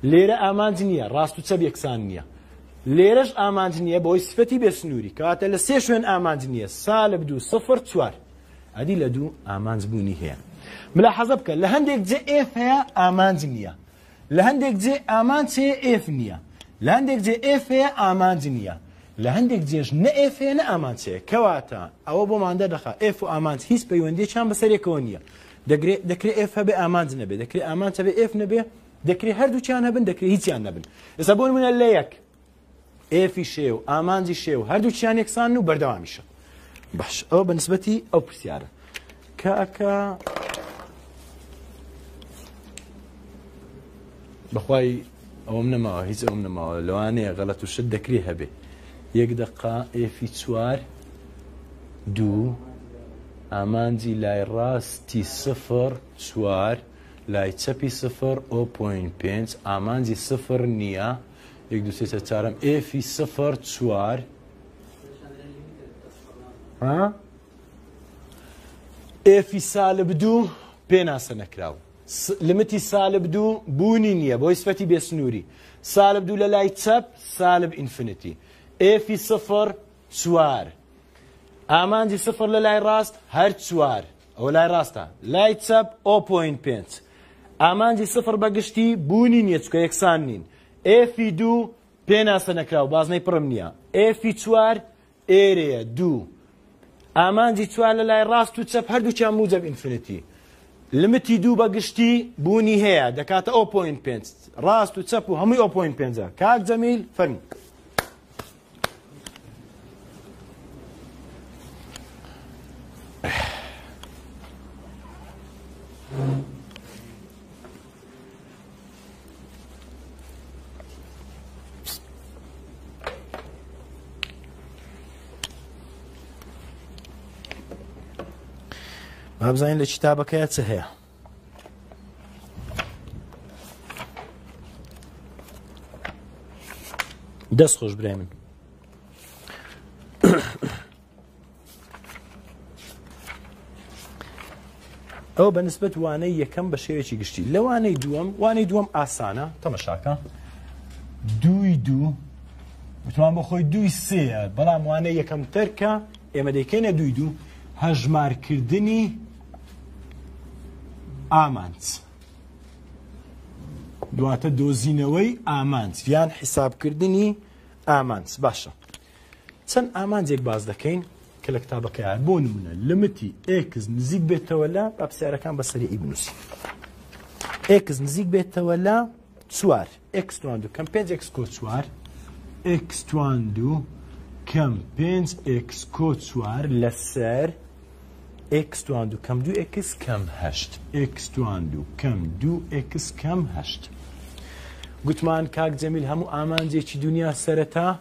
ليره امانجنيه راستو تشب يكسانيه ليرش امانجنيه بو صفتي بسنوري كاتل سيشن امانجنيه سالب دو صفر تشوار ادي لدو امانزبوني هي ملاحظه بك لهندك جي اف هي امانجنيه لهندك جي امان سي اف نيه لهندك جي اف هي امانجنيه لهندك جي ن اف هي ن امان سي كواتا او بو مانده دخا اف وامان هيس بيوندي شام بسريكونيه دكري دكري اف هبي امانز نبي دكري امانز هبي اف نبي دكري هردو كان هبن دكري هيت كان هبن اذا بون من ليك اف شيو امانز شيو هردو كان يكسانو بردوام يش باش او بالنسبه او بسياره كاكا بخوي او من ما هيت او من ما لو اني غلط وش دكري هبي يقدق اف تشوار دو امانزي لاي راستي صفر شوار لاي تشبي صفر او بوينت بينت امانزي صفر نيا يك دو سيتا تارم اي في صفر شوار ها اي في سالب دو بينا سنكراو لمتي سالب دو بوني نيا بو صفتي بسنوري سالب دو لاي تشب سالب انفينيتي اي في صفر شوار امانجي صفر للاي راست هر سوار او لاي راستا لاي تشب او بوينت بينت امانجي صفر بقشتي بونين يتسكو يكسانين اي في دو بينا سنكراو بازني برمنيا اي في سوار اري دو امانجي سوار للاي راست وتشب هر دو كان موجب انفينيتي لمتي دو بقشتي بوني هي دكات او بوينت بينت راست وتشب وهم او بوينت بينت كاك جميل فرمي ما بزين لكتابك يا تسهيا دس خوش بريمن او بالنسبه واني يكم بشيء قشتي لو اني دوم واني دوم اسانه تمشاكا دوي دو بتوام بخوي دوي سي بلا واني يكم تركه اما ديكينه دوي دو هجمار كردني امانت دواتە دۆزینەوەی ئامانج یان حسابکردنی ئامانج باشە چەند ئامانجێک باز دەکەین كلا كتابك عبون من لمتي اكس نزيق بيتا ولا بسعر كان بسريع بنوسي اكس نزيق بيتا ولا تسوار اكس تواندو كم بينز اكس كو تسوار اكس تواندو كم بينز اكس كو تسوار لسعر اكس تواندو كم دو اكس كم هشت اكس تواندو كم دو اكس كم هشت قلت مان كاك جميل همو آمان جيشي دنيا سرتا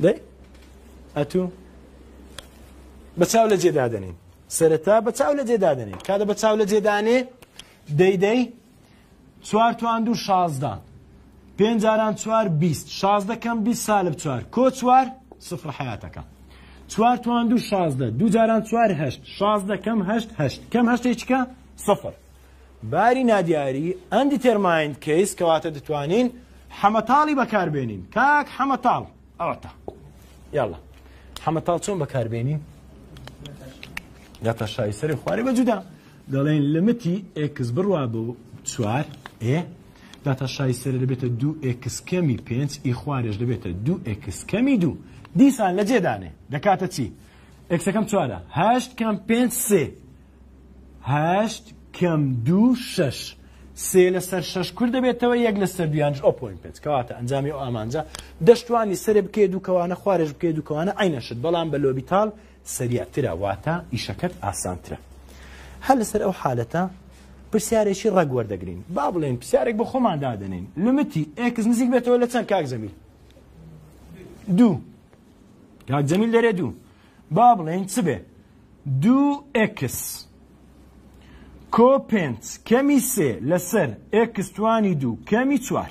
دي اتو بتساو لجدادني سرتا بتساو لجدادني كذا بتساو لجداني دي دي سوار تواندو شازدان پێنجاران سوار بیست شازده کم بیست سالب سوار کود سوار صفر حیاتکم سوار تواندو شازده دو جاران سوار هشت شازده کم هشت هشت کم هشت هیچکه صفر باری نادیاری undetermined case كواتا دتوانين حمطالي بكار بينين كاك حمطال اوتا يلا حمطال شلون بكار بينين؟ يعطى الشاي سري خواري بجودا دالين لمتي اكس بروابو سوار ايه داتا الشاي سري لبيت دو اكس كمي بينس اي خوارج لبيت دو اكس كمي دو ديسان لجدانه دكاتا تي اكس كم سوارا هشت كم بينس سي هشت كم دو شش سي لسر شش كل دبيت تو يك لسر بيانج اوبوين بيت كواتا انزامي او امانزا دشتواني سري بكي دو كوانا خوارج بكي دو كوانا اين شد بلان باللوبيتال سريع ترى واتا يشكت آسان ترى هل سر او حالته بسياري شي رق ورد قرين بابلين بسياريك بخوما دادنين لمتي اكس نزيك بيته ولا تسان كاك زميل دو كاك زميل داري دو بابلين سبه دو اكس كوبنت كمي سي لسر اكس تواني دو كمي توار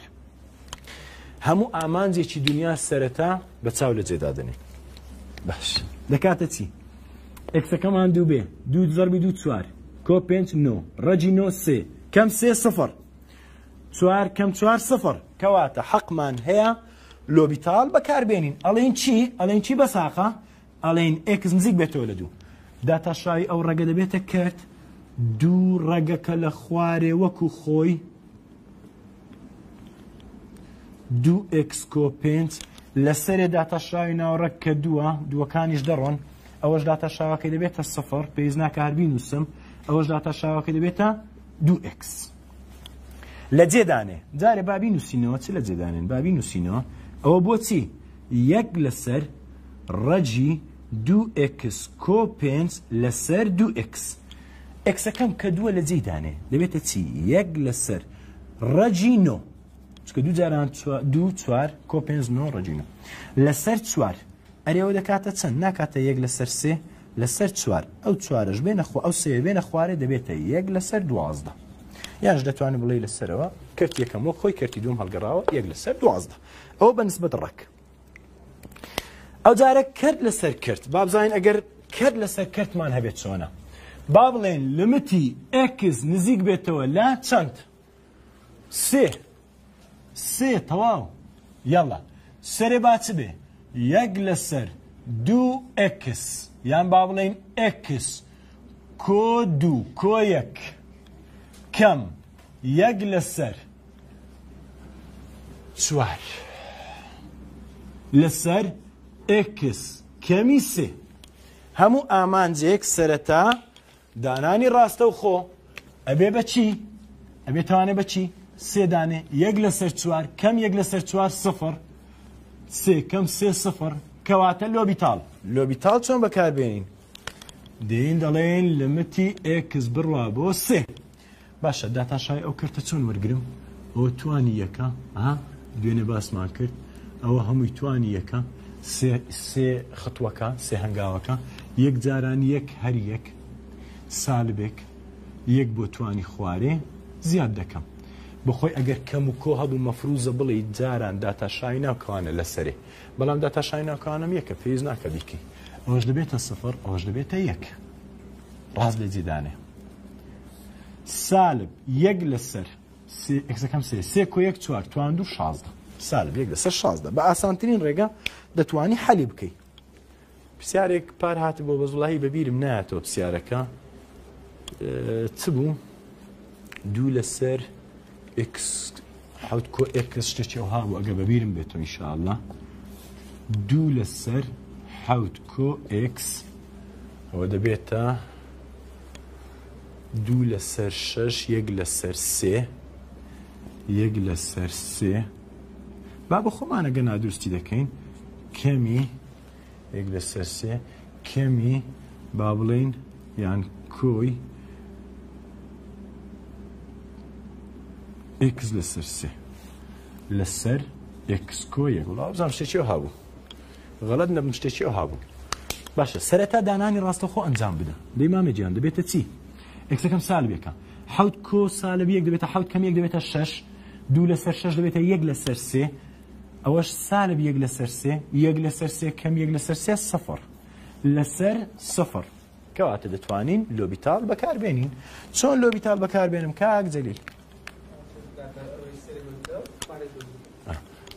همو امان زي چي دنيا سرتا بتساول زي دادنين باش دكاتة تي اكس كمان دو بي دو ضرب دو تسوار كو بينت نو رجي نو سي كم سي صفر تسوار كم تسوار صفر كواتا حق من هي لوبيتال بكار بينين الين شي الين شي بساقه الين اكس مزيق بتولدو داتا شاي او رقا دبيتك كرت دو رقا كالخواري وكو خوي دو اكس كو بينت لسر داتا شاينا ورك دوا دوا كانش درون اوش داتا شاوكي دبيتا الصفر بيزناك هربين نسم اوش داتا شاوكي دبيتا دو اكس لجدانه داري بابين نسينو تي لجدانين بابين نسينو او بوتي يك لسر رجي دو اكس كوبنس لسر دو اكس اكس كم كدوا لجدانه دبيتا تي يك لسر رجي نو چکە دوو جاران دوو چوار کۆ پێنج نۆ ڕەجینە لەسەر چوار ئەرێەوە دەکاتە چەند ناکاتە یەک لەسەر سێ لەسەر چوار ئەو چوارەش بێنە خۆ ئەو سێ بێنە خوارێ دەبێتە یەک لەسەر دوازدە یانش دەتوانێت بڵێ لەسەرەوە کرد یەکەم وەک خۆی کردی دووەم هەڵگەڕاوە یەک لەسەر دوازدە ئەوە بەنسبەت ڕەک ئەو جارە کرد لەسەر کرد با بزانین ئەگەر کرد لەسەر کردمان هەبێت چۆنە با بڵێن لمتی ئێکس نزیک بێتەوە لە چەند سێ سي تواو يلا سري باتبه يجلسر دو اكس يعني بابلين اكس كو دو كو يك كم يجلسر سوار لسر اكس كمي سي همو امان زيك سرتا داناني راستو خو ابي بچي ابي تواني بچي سي دانه يك لسر چوار كم يك لسر چوار صفر سي كم سي صفر كواتا لوبيتال لوبيتال چون بكار بينين دين دلين لمتي اكس بروابو سي باشا داتا شاي او كرتا چون ورگرم او تواني يكا ها دوينه باس ما كرت او همو تواني يكا سي سي خطوكا سي هنگاوكا يك جاران يك هر يك سالبك يك بو تواني خواري زياد دكم بخوي اگر كم وكو هبو مفروضه بلي جاران داتا شاينا كان لسري بلام داتا شاينا كانم يك فيزنا كبيكي اوج دبيت الصفر اوج دبيت يك راز لزيدانه سالب يك لسر سي اكس كم سي سي كو يك تشوار تواندو شازده سالب يك لسر شازده باسانترين ريغا دتواني حليبكي بسيارك بار هاتب والله ببير مناتو بسياركا أه تبو دو لسر اكس حوت كو اكس تشتي وها واجا ببيرم بيتو ان شاء الله دو لسر حوت كو اكس هو دبيتا دو لسر شش يك لسر سي يك لسر سي بابا خو معنا قلنا درستي دكين كمي يك لسر سي كمي بابلين يعني كوي اكس لسر سي لسر اكس كوي والله بزاف شتي هاو غلطنا بمشتي هاو باشا سرتا داناني راس تخو انجام بدا الامام جي عند بيت تي اكس كم سالب يكا حوت كو سالب يك دبيت حوت كم يك دبيت شش دو لسر شش دبيت يك لسر سي اوش سالب يك لسر سي يك لسر سي كم يك لسر سي صفر لسر صفر كواعتد توانين لوبيتال بكار بينين شلون لوبيتال بكار بينهم كاك زليل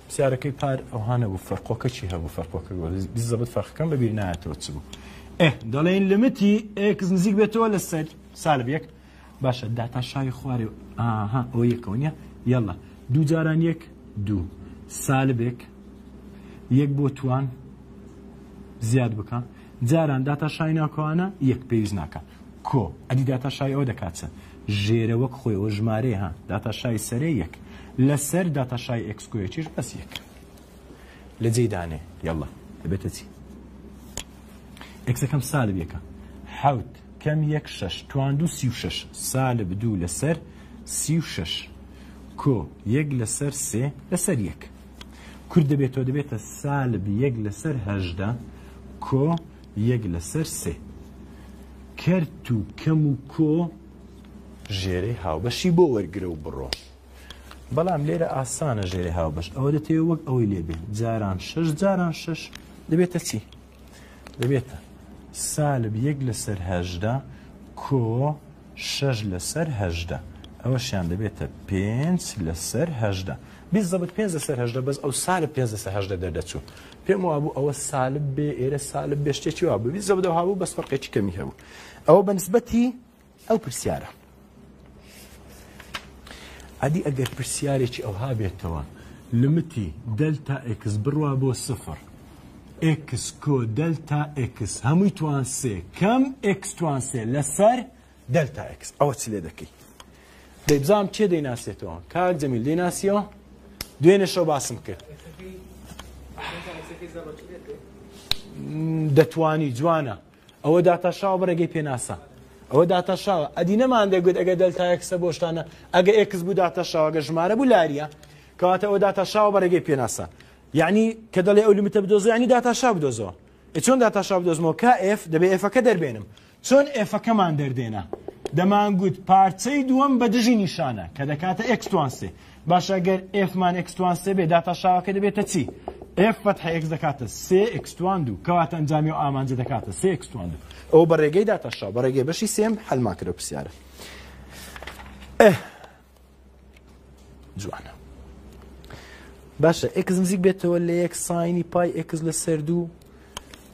سياركي بار اوهانا بفرقوكا شيها بفرقوكا بالضبط فرق كم ببيرنا تروتسبو ايه دالين ليميتي اكس نزيك بيتو للسر سالب يك باشا داتا شاي خواري اها او يكونيا يلا دو جاران يك دو سالب يك يك بوتوان زياد بكا جاران داتا شاي ناكوانا يك بيز ناكا كو ادي داتا شاي او دكاتسا جيره وك خوي وجماري ها داتا شاي سري يك لسر داتا شاي اكس كو يتش بس يك لزيد عنه يلا بتتي اكس كم سالب يك حوت كم يك شش توان دو سي وشش سالب دو لسر سي وشش كو يك لسر سي لسر يك كرد بيتو دبيت سالب يك لسر هجده كو يك لسر سي كرتو كمو كو جيري هاو بشي بور جرو برو بلام ليرة آسانة جيري هاو بش او دتي وق او ليبي جاران شش جاران شش دبيتا تي دبيتا سالب يك لسر هجده كو شش لسر هجده اوشيان دبيتا بينس لسر هجده بالضبط بينس لسر هجده بس او سالب بينس لسر هجده دردتو بيمو ابو او سالب بي ايرا سالب بيشتيتي وابو بالضبط او هابو بس فرقيتي كمي هابو او بنسبتي او برسيارة عادي اگر برسياريكي او هابيتوان لمتي دلتا اكس بروا بو صفر اكس كو دلتا اكس همي توان سي كم اكس توان سي لسر دلتا اكس او تسلي دكي ديب زام چه دي ناسي توان كاك جميل دي ناسيو دوين شو باسم كر دتواني جوانا او داتا شاو برقي بيناسا او داتا شاو ادي نمان ده گود اگه دلتا اكس بوشتانه اگه اكس بو داتا شاو اگه جماره بو لاريا كواتا او داتا شاو برگه پيناسا يعني كدلي اولي متبدوزو يعني داتا شاو بدوزو چون داتا شاو بدوزمو كا اف دبي افا كدر بينم چون افا كمان در دينا دمان گود پارچه دوم بدجي نشانه كدكاتا اكس توانسي باش اگر اف مان اكس توانسي بي داتا شاو كده بيتا تي اف فتح اكس دكاتا سي اكس توان دو كواتا انجامي و آمانجه دكاتا سي اكس توان دو او برگه داتا شاو برگه بشي سيم حل ما كده بسياره اه جوانا باشا اكس نزيك بيتو اللي يك سايني باي اكس لسر دو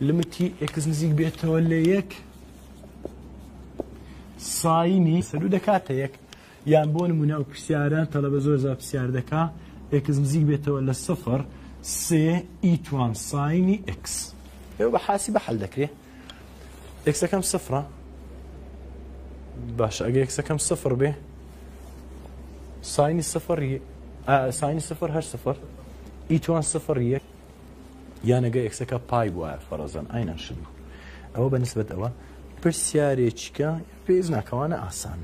لمتي اكس نزيك بيتو اللي يك سايني لسر دو دكاتا يك يعني بون مناو بسياره طلب زور زاب بسيار دكا اكس نزيك بيتو اللي صفر سي ايتوان سايني اكس يو بحاسبه حل دكري اكس كم صفرة باشا اجي اكس كم صفر به سايني صفر ي آه سايني صفر هش صفر ايتوان صفر ي يعني اجي اكس كا باي بو فرضا اين شنو او بالنسبه او برسياريتشكا باذن كوانا آسان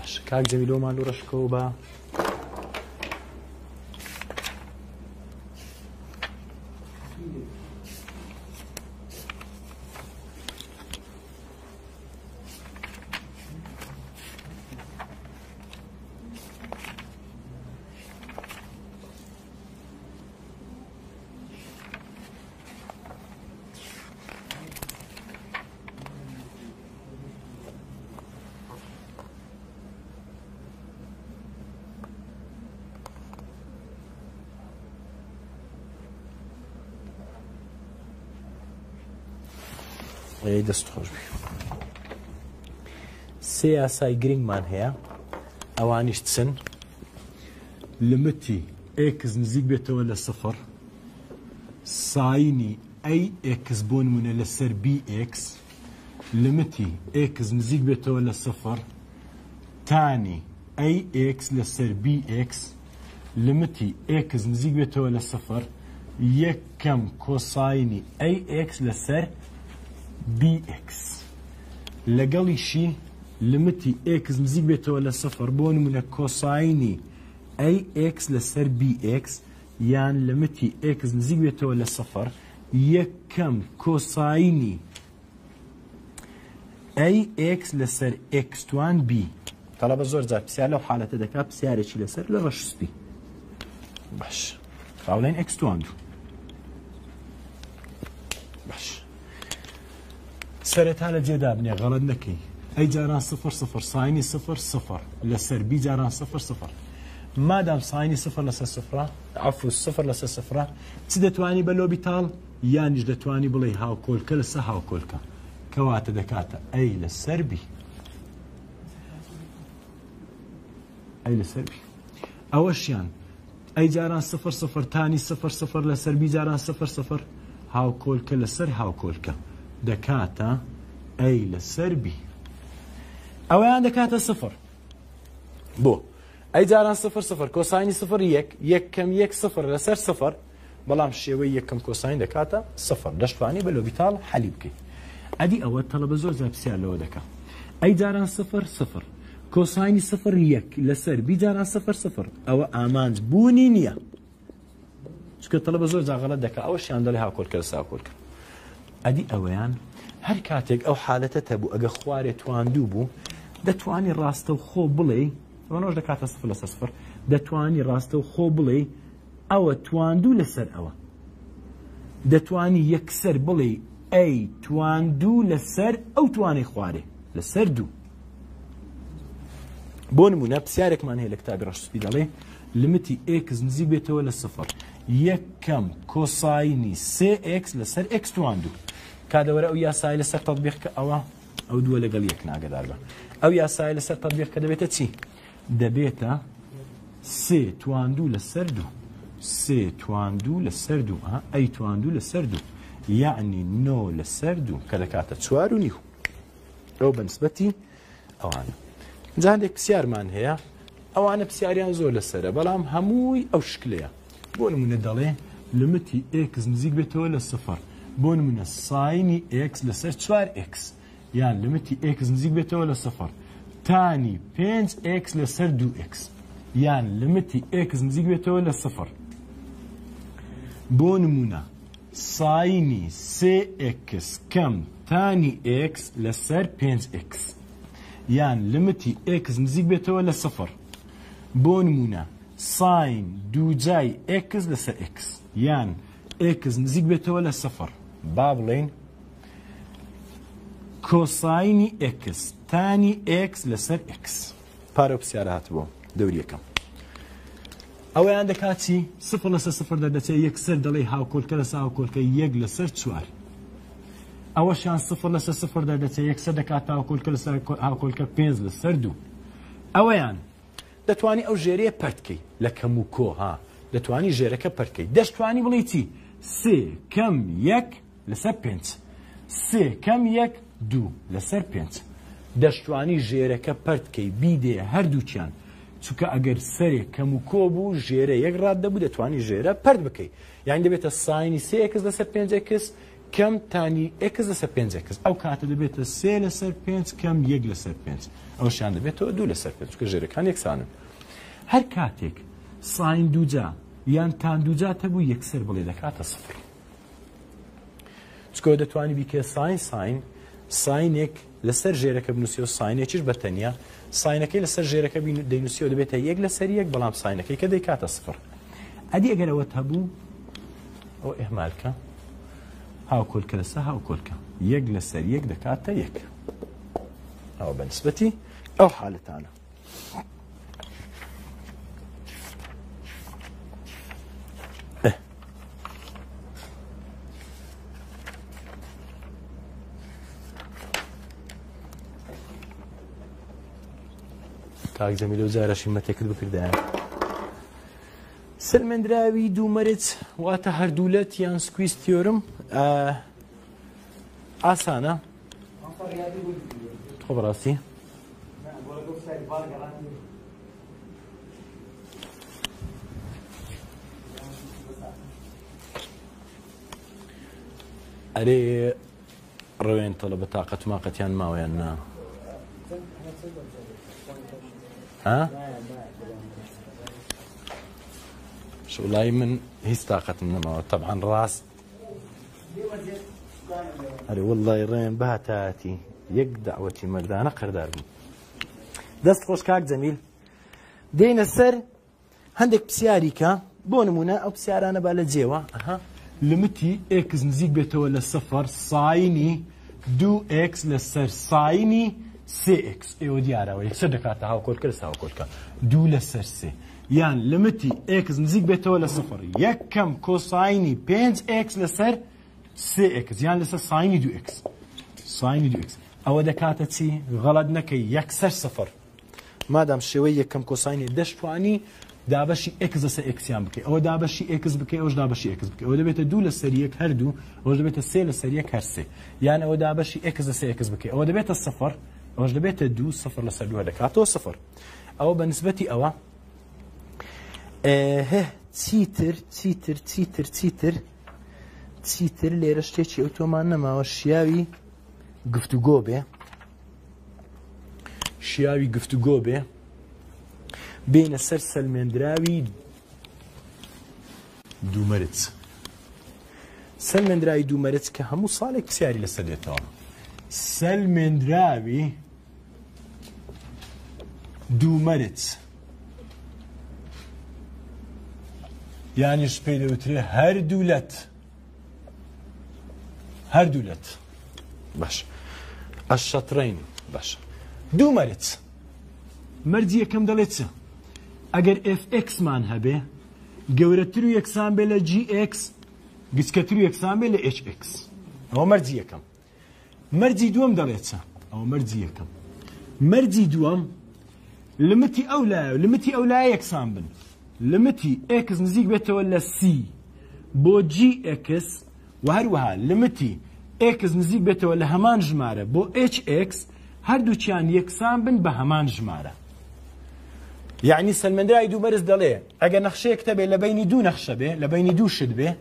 باشا كاك جميلو مالو رشكوبا اي دست خوش بي سي اساي جرين مان هيا اوانيش تسن لمتي اكس نزيق بيتو ولا صفر سايني اي اكس بون من لسر بي اكس لمتي اكس نزيق بيتو للصفر تاني اي اكس لسر بي اكس لمتي اكس نزيق بيتو للصفر يكم كوسايني اي اكس لسر بي اكس لقالي شي لمتي اكس مزيق بيتو للصفر بون من كوسايني اي اكس لسر بي اكس يعني لمتي اكس نزيق بيتو للصفر يكم كوسايني اي اكس لسر اكس توان بي طلب زور زار بسيار لو حالته دكا بسياري شي لسر لرشس بي باش فاولين اكس توان دو باش سرت هالا جدابني غلط نكي اي جاران صفر صفر سايني صفر صفر لسر بي جاران صفر صفر ما دام سايني صفر لسر صفر عفوا صفر لسر صفر تسدتواني باللوبيتال يعني جدتواني بلي هاو كولكا لسا هاو كولكا كوات دكاتا اي للسربي اي للسربي اوشيان اي جاران صفر صفر تاني صفر صفر للسربي جاران صفر صفر هاو كولكا لسر هاو كولكا دكاتا اي للسربي اوان دكاتا صفر بو اي جاران صفر صفر كوساين صفر يك يك كم يك صفر لسر صفر بلام شيوي يك كم كوساين دكاتا صفر لشفاني باللوبيتال حليبكي ادي اول طلب زور زاب سيالو دكا اي جاران صفر صفر كوساين صفر يك لسر بي جاران صفر صفر او امان بوني نيا شكو طلب زور زاب غلط دكا اول شي عندها هاكل كلسا هاكل ادي اوان هر كاتك او حالته تبو اغا خواري توان دوبو دتواني راستو خو بلي ونوش دكاتا صفر لسر صفر دتواني راستو خو بلي او توان دو لسر او دتواني يكسر بلي اي توان دو لسر او تواني خواري لسر دو بون منا بسيارك معنى الكتاب رشد بيد عليه لمتي اكس نزيق بيتو للصفر يكم كوسايني سي اكس لسر اكس توان دو كادا ورا او ياساي لسر تطبيق كاوا او دو لقل يكنا قدار او ياساي لسر تطبيق كدا بيتا تسي دا بيتا سي توان دو لسر دو سي توان دو لسر دو ها اي توان دو لسر دو يعني نو للسردو كذا كاتا تشوار ونيو او بنسبتي او انا اذا عندك بسيار مان هي او انا بسياريان زول للسره بلام هموي او شكليه بون من الدالي لمتي اكس مزيق بيتو للصفر بون من السايني اكس لسر تشوار اكس يعني لمتي اكس مزيق بيتو للصفر تاني بينز اكس لسردو اكس يعني لمتي اكس مزيق بيتو للصفر بون منا سايني سي اكس كم تاني اكس لسر بينز اكس يعني لمتي اكس مزيق بيتو للصفر بون منا ساين دو جاي اكس لسر اكس يعني اكس مزيق بيتو للصفر بابلين كوسايني اكس تاني اكس لسر اكس بارو بسيارة هاتبو دوري كم او عندك هاتي صفر لسر صفر دردتي يكسر دلي هاو كل كلسا هاو كل كي يقلسر تشوار اول شان صفر لسر صفر دردتي يكسر دكاتا هاو كل كلسا هاو كل كي بينز لسر دو او يعني دتواني او جيريه برتكي لكمو كو ها دتواني جيريك برتكي دشتواني بليتي سي كم يك لسر بينت سي كم يك دو لسر بينت دشتواني جيريك برتكي بيدي هر دو تشان چونکە ئەگەر سەرێک کەم و کۆ بوو ژێرە یەک ڕاددەبوو دەتوانی ژێرە پەرد بکەیت یان دەبێتە ساینی سێ ئێکس لەسەر پێنج ئێکس کەم تانی ئێکس لەسەر پێنج ئێکس ئەو کاتە دەبێتە سێ لەسەر پێنج کەم یەک لەسەر پێنج ئەوشیان دەبێتەوە دوو لەسەر پێنج چونکە ژێرەکان یەکسانن هەر کاتێک ساین دووجا یان تان دووجا هەبوو یەکسەر بڵێ دەکاتە سفر چکۆ دەتوانی بیکە ساین ساین ساینێک لەسەر ژێرەکە بنووسیەوە ساینێکیش بەتەنیا ساینەکەی لەسەر ژێرەکە دەینووسیەوە دەبێتە یەک لەسەر یەک بەڵام ساینەکەی کە دەیکاتە سفر ئەدی ئەگەر ئەوەت هەبوو ئەوە ئێحمالکە هاوکۆلکە لەسەر هاوکۆلکە یەک لەسەر یەک دەکاتە یەک ئەوە بەنسبەتی ئەو حالەتانە كاك زميلو زارة شمتك بكر داعي سلمندراوی دومرت وقت هر دولت یان سکویز تیورم آسانه. خب راستی؟ أري روين طلب طاقة ما قتيان ما ويانا. ها؟ شو لاي من هي طاقة من ما طبعا راس. أري والله روين بهتاتي يقدع وتي مردانا قردار. دست خوش كاك جميل. دين السر عندك بسياريكا بون منا أو بسيارانا بالجيوا. أها. لمتي اكس نزيق بيتو للصفر سايني دو اكس لسر سايني سي اكس ايو ديارة ويك سدكاتا هاو كل كلس هاو كل كا دو لسر سي يعني لمتي اكس نزيق بيتو للصفر يكم كوسايني بينز اكس لسر سي اكس يعني لسر سايني دو اكس سايني دو اكس او دكاتا تي غلط نكي يكسر صفر مادام شوية كم كوسايني دشفاني دابشی اکس است اکسیان بکی، او دابشی اکس بکی، اوج دابشی اکس بکی، او دبیت دو لسریک هر دو، اوج دبیت سه لسریک هر سه، یعنی او دابشی اکس است اکس بکی، او دبیت صفر، اوج دبیت دو صفر لسریک هر دکات او صفر، او به نسبتی او، هه تیتر تیتر تیتر تیتر تیتر لیرشته چی اتومان نماوش شیایی گفتگو به، شیایی گفتگو به بين السلسل مندراوي دومرت سل مندراوي دومرت كهمو صالك سياري لسديتهم سل مندراوي دومرت يعني شبيده وتري هر دولت هر دولت باش الشطرين باش دومرت مرجية كم دلتسه اگر اف اكس مان هبه گورترو يكسان بلا جي اكس گسكترو يكسان بلا اش اكس او مرجية كم مرجي دوام دلتسه او مرجية كم مرجي دوام لمتي اولا لمتي اولا يكسان بن لمتي اكس نزيق بيتولى سي بو جي اكس وهروها لمتي اكس نزيق بيتولى همان جماره بو اش اكس هر دو چيان يكسان بن بهمان جماره يعني سلمندراوي دومرز دلي اگر نخشه كتبه لبين دو نخشه به لبين دو شد به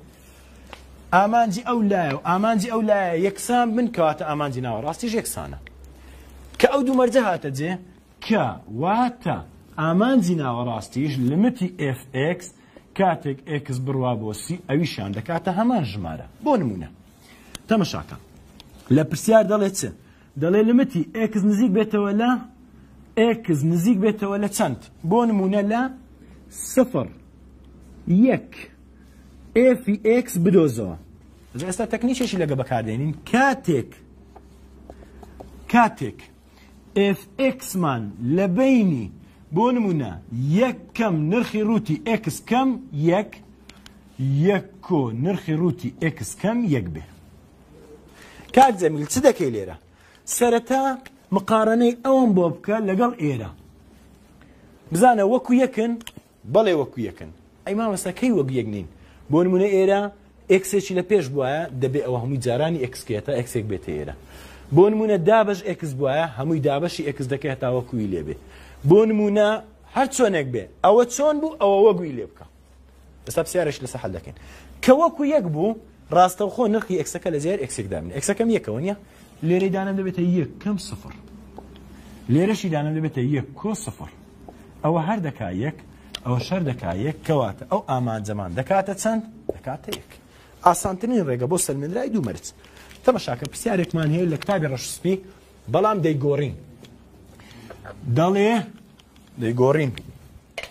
امانجي او لا امانجي او لا يكسان بن كوات امانجي ناو راستيج يكسانه كاو دومرجه هاتجي كا واتا امانجي ناو راستيج لمتي اف اكس كاتك اكس بروابو سي اويشان دكاتا همان جماره بو نمونه تماشاكا لبرسيار دليت دلي لمتي اكس نزيق بيتولا اكس نزيق بيتولا تشانت بون مونلا صفر يك افي اكس بدوزو اذا استا تكنيش ايش لقى بكاردين كاتك كاتك اف اكس مان لبيني بون مونا يك كم نرخي روتي اكس كم يك يكو نرخي روتي اكس كم يك به كات زميل صدك ليره سرتا مقارنه اون بوبكا لقل ايرا بزانا وكو يكن بلا وكو يكن اي ما مسا كي وكو يكنين بون من ايرا اكس شي لبيش بوا دبي او همي جاراني اكس كيتا اكس يك بيت ايرا بون من دابش اكس بوا همي دابش اكس دكيتا وكو يلبي بون من هرتونك بي او تشون بو او وكو يلبكا بس بسعرش لسحل لكن كوكو يكبو راستو خو نخي اكس كلا زير اكس قدامنا اكس كم يكونيا ليري دانم دبته یک کم صفر ليرشی دانم دبته یک کو صفر او هر دکایک او شر دکایک کوات او آمان زمان دکات چند دکات یک آسانترین رگا بو سلمندراوی دومرت تماشاکن پرسیارێک مان هەیە لە کتابی ڕەشسپی بەڵام دەیگۆڕین دەڵێ دەیگۆڕین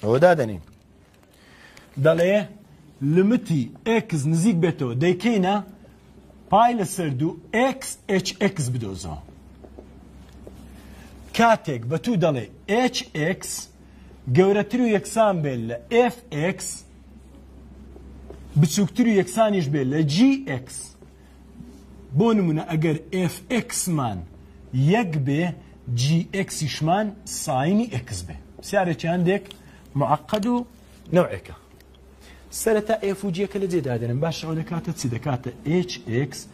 ئەوە دادەنین دەڵێ لمتی ئێکس نزیک بێتەوە دەیکەینە پای لسر دو اكس اچ اكس بدوزو كاتك بتو دلي اچ اكس گورترو يكسان بل اف اكس بتسوكترو يكسانيش بل جي اكس بونمونا اگر اف اكس مان يك به جي اكس شمان سايني اكس به سعر چندك معقد نوعك سرتا اف و جی کل زی دادن باش عود کاتت سی دکات اچ اکس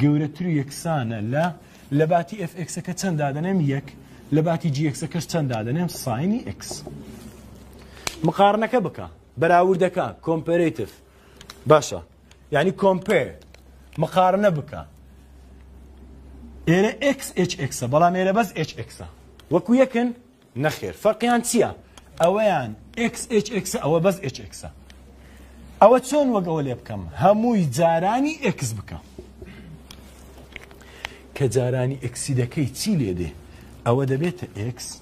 گورتری یکسانه لا لباتی اف اکس کتند دادنم یک لباتی جی اکس کتند دادنم ساینی اکس مقارنه کبکا براورد کا کمپریتیف باشه يعني compare مقارنة بك إلى إكس إتش إكس بلا ميرا بس إتش إكس وكو يكن نخير فرق يعني سيا أوان إكس إتش إكس أو بس إتش إكس أو تشون وقولي بكم همو يجاراني إكس بك كجاراني إكس دكي تشيلي دي أو دبيت إكس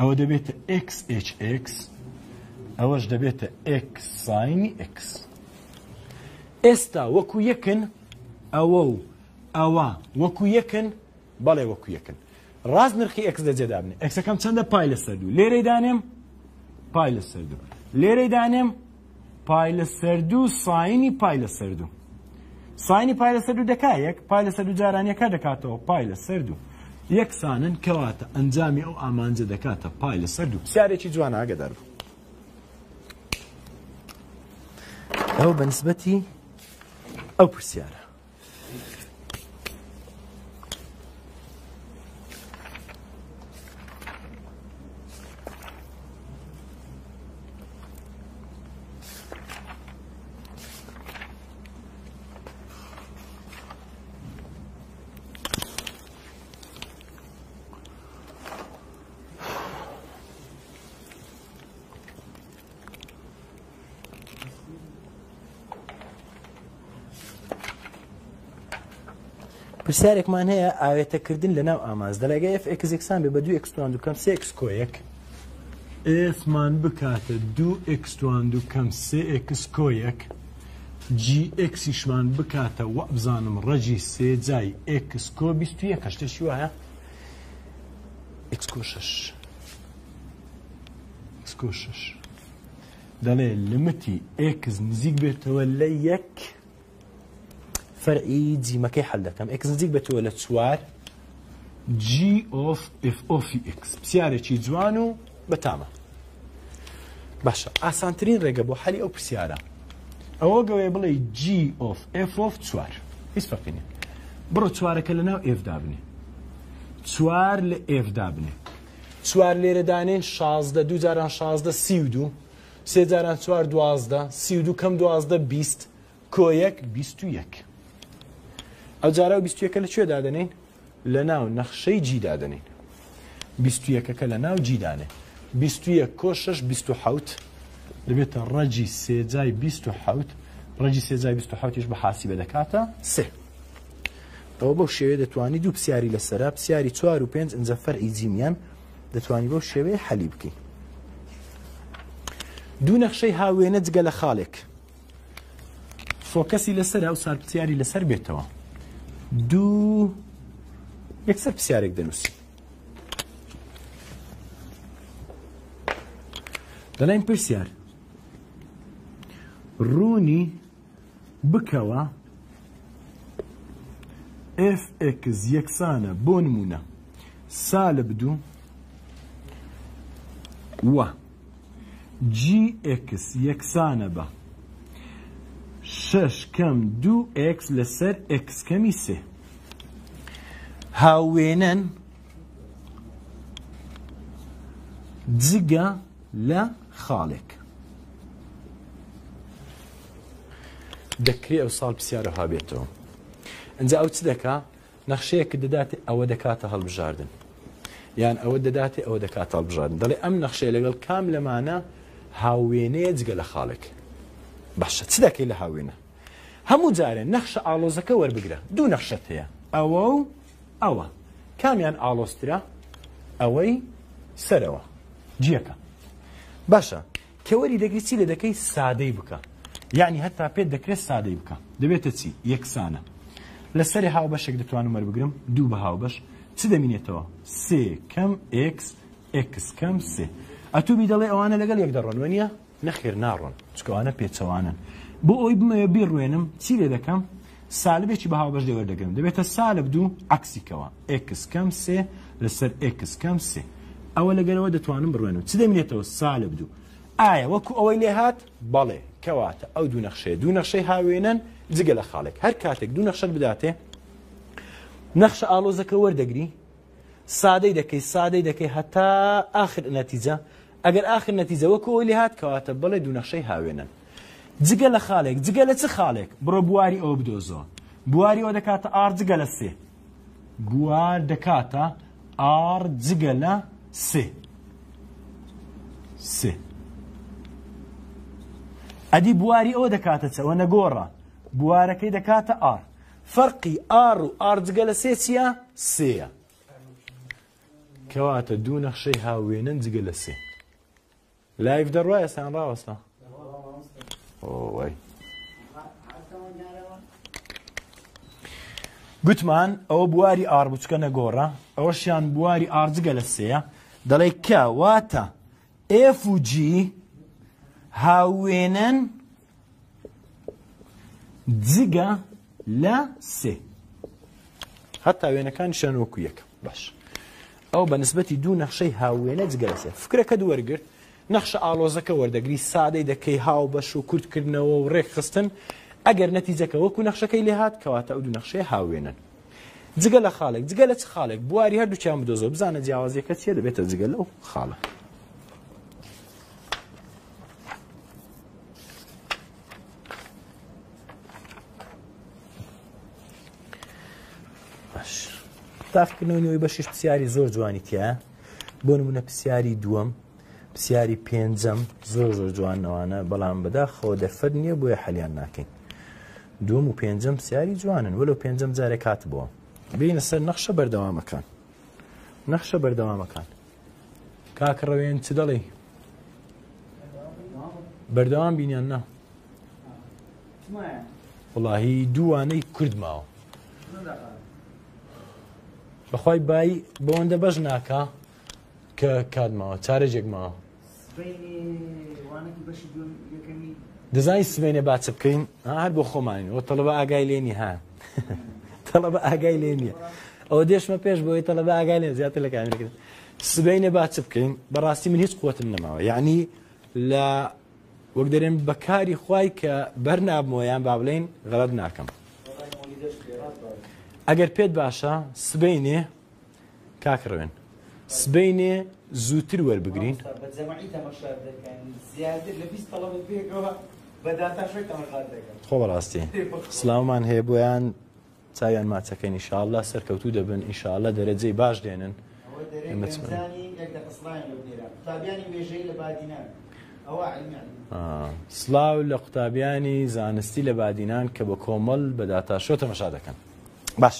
أو دبيت إكس إتش إكس أو دبيت إكس ساين إكس استا وكو يكن او او وكو يكن بلا وكو يكن راز نرخي اكس زياده ابني اكس كم تشند باي لسردو ليري دانم باي لسردو ليري دانم باي لسردو سايني باي لسردو سايني باي لسردو دكايك باي لسردو جاراني كدكاتو باي لسردو يكسانن كواتا انجامي او امانج دكاتا باي لسردو سياري تشي جوانا قدر او بنسبتي أو برسيارة برسيارك مان هي آويتا كردين لناو آماز دلقى اف اكس اكسان ببدو اكس تواندو كم سي اكس كويك اف مان بكاتا دو اكس تواندو كم سي اكس كويك جي اكسش مان بكاتا وابزانم رجي سي زاي اكس كو بيستو يكاش تشيوها اكس كو شش اكس كو شش دلقى لمتي اكس نزيق بيتوليك فرعي دي ما كي حل دكم اكس نزيك بتولى تسوار جي اوف اف اوف اكس بسيارة تشي جوانو بتاما باشا اسانترين رقبو حالي او بسيارة او قوي بلاي جي اوف اف اوف تسوار اسفقيني برو تسوارك لنا اف دابني تسوار لاف دابني تسوار ليردانين شازده دو زاران شازده سيودو سي زاران تسوار دوازده سيودو كم دوازده بيست كويك بيستو يك الجارة بيستويك لشو دادنين؟ لناو نخشي جي دادنين بيستويك لناو جي دانه بيستويك كوشش بيستو حوت لبيت الرجي سيزاي بيستو حوت رجي سيزاي بيستو حوت يشبه حاسبة دكاتا سه او بو شوية دتواني دو بسياري لسرا بسياري توار و بينز انزفر ايزيميان دتواني بو شوية حليبكي دو نخشي هاوينة دقل خالك فوكسي لسرا او صار بسياري لسر بيتوا دو يكسر بسيارك دنوسي دلين برسيار روني بكوا اف اكس يكسانا بونمونا سالب دو و جي اكس يكسانا با شش كم دو اكس لسر اكس كمي سي هاوينن دزقا لا خالك دكري اوصال بسيارة هابيتو انزا او تسدكا نخشيك دداتي او دكاتا هالبجاردن يعني او دداتي او دكاتا هالبجاردن ضلي ام نخشي لقل كاملة معنا هاوينية دزقا لا خالك باشا تسدكي لا هاوينة همو زارين نخشى علوزكا وربقرا دو نخشتها او أوا كاميان ألوسترا أوي سروا جيكا باشا كوري دكريسي لدكي سادي بكا يعني حتى بيت دكريس سادي بكا دبيت تسي يكسانا لسري هاو باشك دتوانو مر بقرم دو بهاو باش تدمينيتو سي كم اكس اكس كم سي اتو بيدالي اوانا لقل يقدر رونوانيا نخير نارون تسكو انا بيت سوانا بو اوي بميبير روينم تسي لدكم سالبه چی بهاو باش دور دگرم دبیت سالب دو عکسی کوا اکس کم سه لسر اکس کم سه اول گلو دتوانم بروینم چی دمینیتو سالب دو ئایا وەکو ئەوەی لێ هات؟ بەڵێ، کەواتە ئەو دوو نەخشەیە، دوو نەخشەی هاوێنەن جگە لە خاڵێک، هەر کاتێک دوو نەخشەت بداتێ نەخشە ئالۆزەکە وەردەگری سادەی دەکەی سادەی دەکەی هەتا ئاخر نەتیجە، ئەگەر ئاخر نەتیجە وەکو ئەوەی لێ هات کەواتە بەڵێ دوو نەخشەی هاوێنەن جگە لە خاڵێک، جگە لە چ خاڵێک؟ بڕۆ بواری ئەوە بدۆزەوە، بواری ئەوە دەکاتە ئار جگە لە سێ، بوار دەکاتە ئار جگە لە سێ سێ ئەدی بواری ئەوە دەکاتە چەوە نەگۆڕە بوارەکەی دەکاتە ئار، فەرقی ئار و ئار جگە لە سێ چیە؟ سێیە، کەواتە دوو نەخشەی هاوێنەن جگە لە سێ. لایڤ دەڕوایە سان ڕاوەستە؟ وای گوتمان ئەوە بواری ئار بچکە نەگۆڕە، ئەوەشیان بواری ئار جگە لە سێیە، دەڵێی کەواتە F و G هاوێنەن جگە لە سێ، هەتا وێنەکانیشیان وەکو یەکە. باش، ئەو بە نسبەتی دوو نەخشەی هاوێنە جگە لە سێ. فکرەکە دووەرگرت، نەخشە ئالۆزەکە وەردەگری سادەی دەکەی هاو بەش و کورتکردنەوە و ڕێکخستن، ئەگەر نەتیجەکە وەکو نەخشەکەی لێ هات کەواتە ئەو دوو نەخشەی هاوێنەن جگە لە خاڵێک. جگە لە چ خاڵێک؟ بواری هەردووکیان بدۆزەوە بزانە جیاوازیەکە چیە، دەبێتە جگە لەو خاڵە. تاقکردنەوەی بەشیش پرسیاری زۆر جوانی تیا، بۆ نمونە پرسیاری دووەم، پرسیاری پێنجەم زۆر زۆر جوانەوانە، بەڵام بەداخەوە دەرفەت نییە بۆیە حەلیان ناکەین. دووەم و پێنجەم پرسیاری جوانن، وەلەو پێنجەم جارێ کات بووە. بینە سەر نەخشە بەردەوامەکان، نەخشە بەردەوامەکان کاک ڕەوێن چ دەڵێ؟ بەردەوام بینیان نا؟ وڵاهی دووانەی کوردماوە، بەخوای بایی بەوەندە بەش ناکا کە کاتماوە چارەجێک ماوە. دەزانی سبێنێ با چ بکەین؟ هەر بۆ خۆمانین، ئەوە تەڵەبە ئاگای لێ نیە، ها تەڵەبە ئاگای لێ نییە، ئەوە دێشمە پێش بۆی تەڵەبە ئاگای لێ زیاتر لە کامیرەکردن. سبێنێ با چ بکەین؟ بەڕاستی من هیچ قووەتم نەماوە، یعنی لە وەک دەرێن بەکاری خوای کە بەرنابمەوە یان با بڵێین غەڵەت ناکەم. ئەگەر پێت باشە سبەینێ کاکڕوێن، سبەینێ زووتر وەربگرین، خۆ بەڕاستی سلاومان هەیە بۆیان چاویان ماچەکەین، ئینشاءڵڵا سەرکەوتوو دەبن، ئینشاءڵڵا دەرەجەی باش دێنن. سلااو لە قوتابیانی زانستی لە بادینان کە بە کۆمەڵ بەداتاشۆ تەمەشا دەکەن. باش،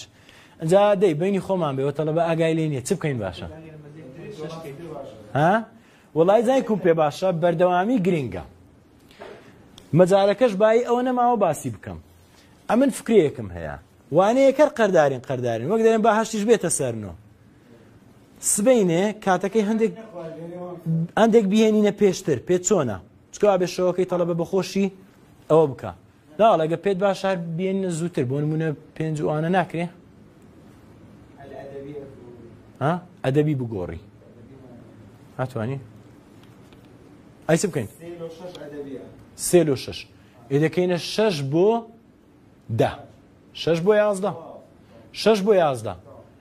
ئەجا دەی بینی خۆمان بێەوە تەڵەبە ئاگای لێ نییە، چ بکەین باشە؟ ها؟ وەڵای زانیکم پێ باشە، بەردەوامی گرینگە. مەجارەکەش بایی ئەوە نەماوە باسی بکەم. ئەمن فکرەیەکم هەیە، وانەیە کەر قەردارین قەردارین، وەک دەڵێن با هەشتیش بێتە سەرنەوە. سبەینێ کاتەکەی هەندێک هەندێک بهێنینە پێشتر، پێت چۆنە؟ چکەوا بێ شەوەکەی تەڵەبە بەخۆشی ئەوە بکە. لا لەگە پێت باش هەر بێنە زووتر، بۆ نمونە پێنج ئەوانە ناکرێ؟ ئەدەبی بگۆڕی هاتوانی؟ ئایسە بکەین؟ سێ لۆ شەش ئێدەکەینە شەش بۆ دە، شەش بۆ یازدە، شەش بۆ یازدە.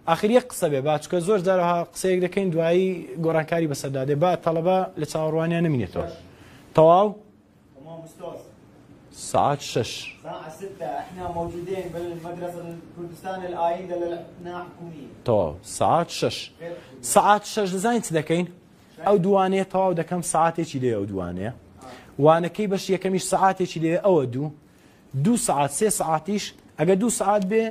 ئاخری یەک قسە بێ باچکە زۆر جارەها قسەیەک دەکەین دوایی گۆڕانکاری بەسەردادێ با تەڵەبە لە چاوەڕوانیان نمینێتەوە. تەواو؟ ساعة شش ساعة ستة احنا موجودين بالمدرسة الكردستان الآيدة للنا حكومية. طواب ساعة شش ساعة شش لزاين تدكين او دوانية طواب دكم ساعاتي چيلي او دوانية وانا كي باش يكميش ساعاتي چيلي او دو دو ساعات سي ساعاتيش اگا دو ساعات بي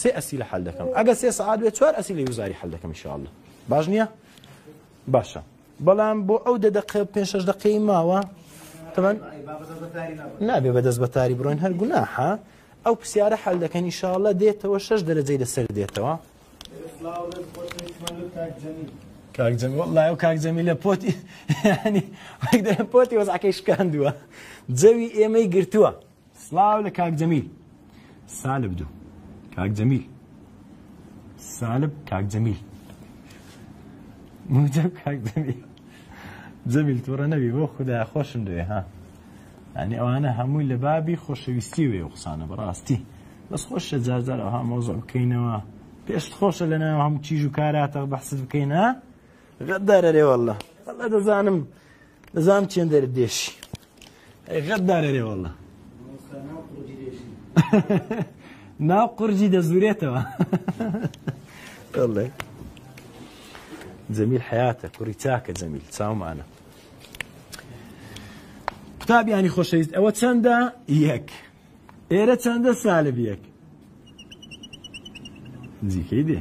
سي اسيلة حل دكم اگا سي ساعات بي توار اسيلة يوزاري حل دكم ان شاء الله. باجنية باشا بلان بو او دقيقة بين شش دقيقة ماوا طبعا نابێ بەدەست بەتاری بڕۆین هەر گوناحە، ئەو پرسیارە حەل دەکەن ئینشاءڵڵا دێتەوە شەش دەرەجەی لەسەر دێتەوە. وەڵڵای ئەو کاک جەمیلە پۆتی یعنی وەک دەڵێن پۆتی وەزعەکەی شکاندووە، جەوی ئێمەی گرتووە. سڵاو لە کاک جەمیل سالب دوو کاک جەمیل سالب کاک جەمیل موجب کاک جەمیل جەمیل تۆڕە نەبی بۆ خودای خۆشم دەوێ ها یعنی ئەوانە هەمووی لە بابی خۆشەویستی وێ قسانە بەڕاستی بەس خۆشە جار جار ئەوها مەوزوع بکەینەوە پێشت خۆشە لەناو هەموو چیژ و کاراتەق بەحسد بکەینە غەددارە رێ وەڵڵا وەڵڵا دەزانم دەزانم چێندەرت دێشی غەددارە رێ وەڵڵا ناو قورجی دەزورێتەوە والله جميل حياتك وريتاك جميل تساو معنا كتاب يعني خوش ريز او تسندا يك ايرا تسندا سالب يك زي كيدي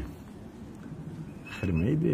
خرميدي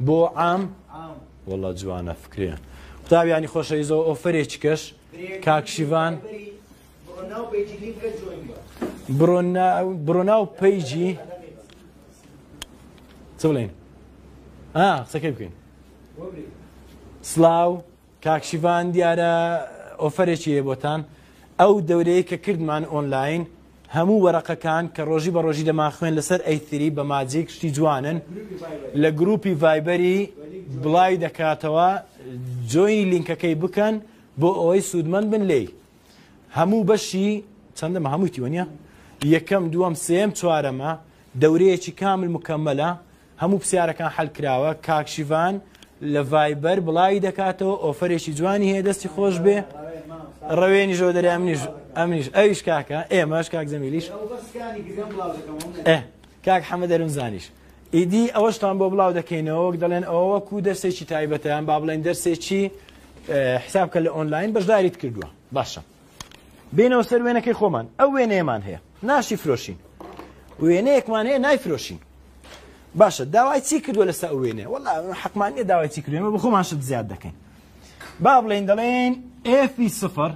بو عام عام والله جوانا فكريا طبعا يعني خوش إذا أوفريش كش كاك شيفان بروناو بيجي لينك جوين بروناو بروناو بيجي تقولين آه سكيب كين. سلاو كاكشيفان ديارة أوفرشية بوتان أو دوري ككرد مان أونلاين همو ورقة كان كروجي بروجي دما خوين لسر أي ثري بماجيك شتي جوانن لجروبي فايبري بلاي دكاتوا جوين لينك كي بكن بو أوي سودمان بن لي همو بشي تندم همو تيونيا يكم دوام سيم توارما دوري كامل مكملة همو بسیاره کان حل کراوه کاکشیوان لفایبر بلای دکاتو اوفرشی جوانی هی دستی خوش به روینی جو داری امنیش امنیش ایش کاکا ایماش کاک زمیلیش اه کاک حمد رمزانیش ایدی اوش تان با بلاو دکینه او دلن او کو درسی چی تایبته هم با بلن درسی چی حساب کل آنلاین باش داریت کردوه باشه بین او سر وینه که خومن او وینه من هی ناشی فروشین وینه یک من هی نای فروشین باشا داوای چی کرد ولا ساوینه والله حق معنی داوای چی کرد ما بخو ماش زیاد دکین باب لین دلین اف صفر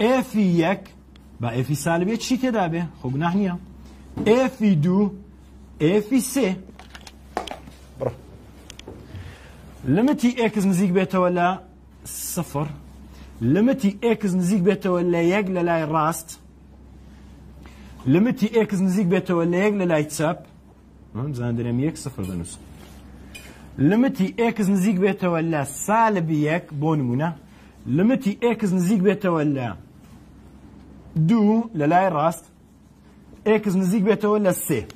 اف یک با اف سالب چی تدابه خب نحنیا اف دو اف سه برو لمتي اكس نزيق بيته ولا صفر لمتي اكس نزيق بيته ولا یک للاي راست لمتي اكس نزيق بيته ولا یک للاي چپ من زندرم یک صفر بنویسم. لمتی اکس نزدیک به تولا سالب یک بونمونه. لمتی اکس نزدیک به تولا دو للای راست. اکس نزدیک به تولا سه.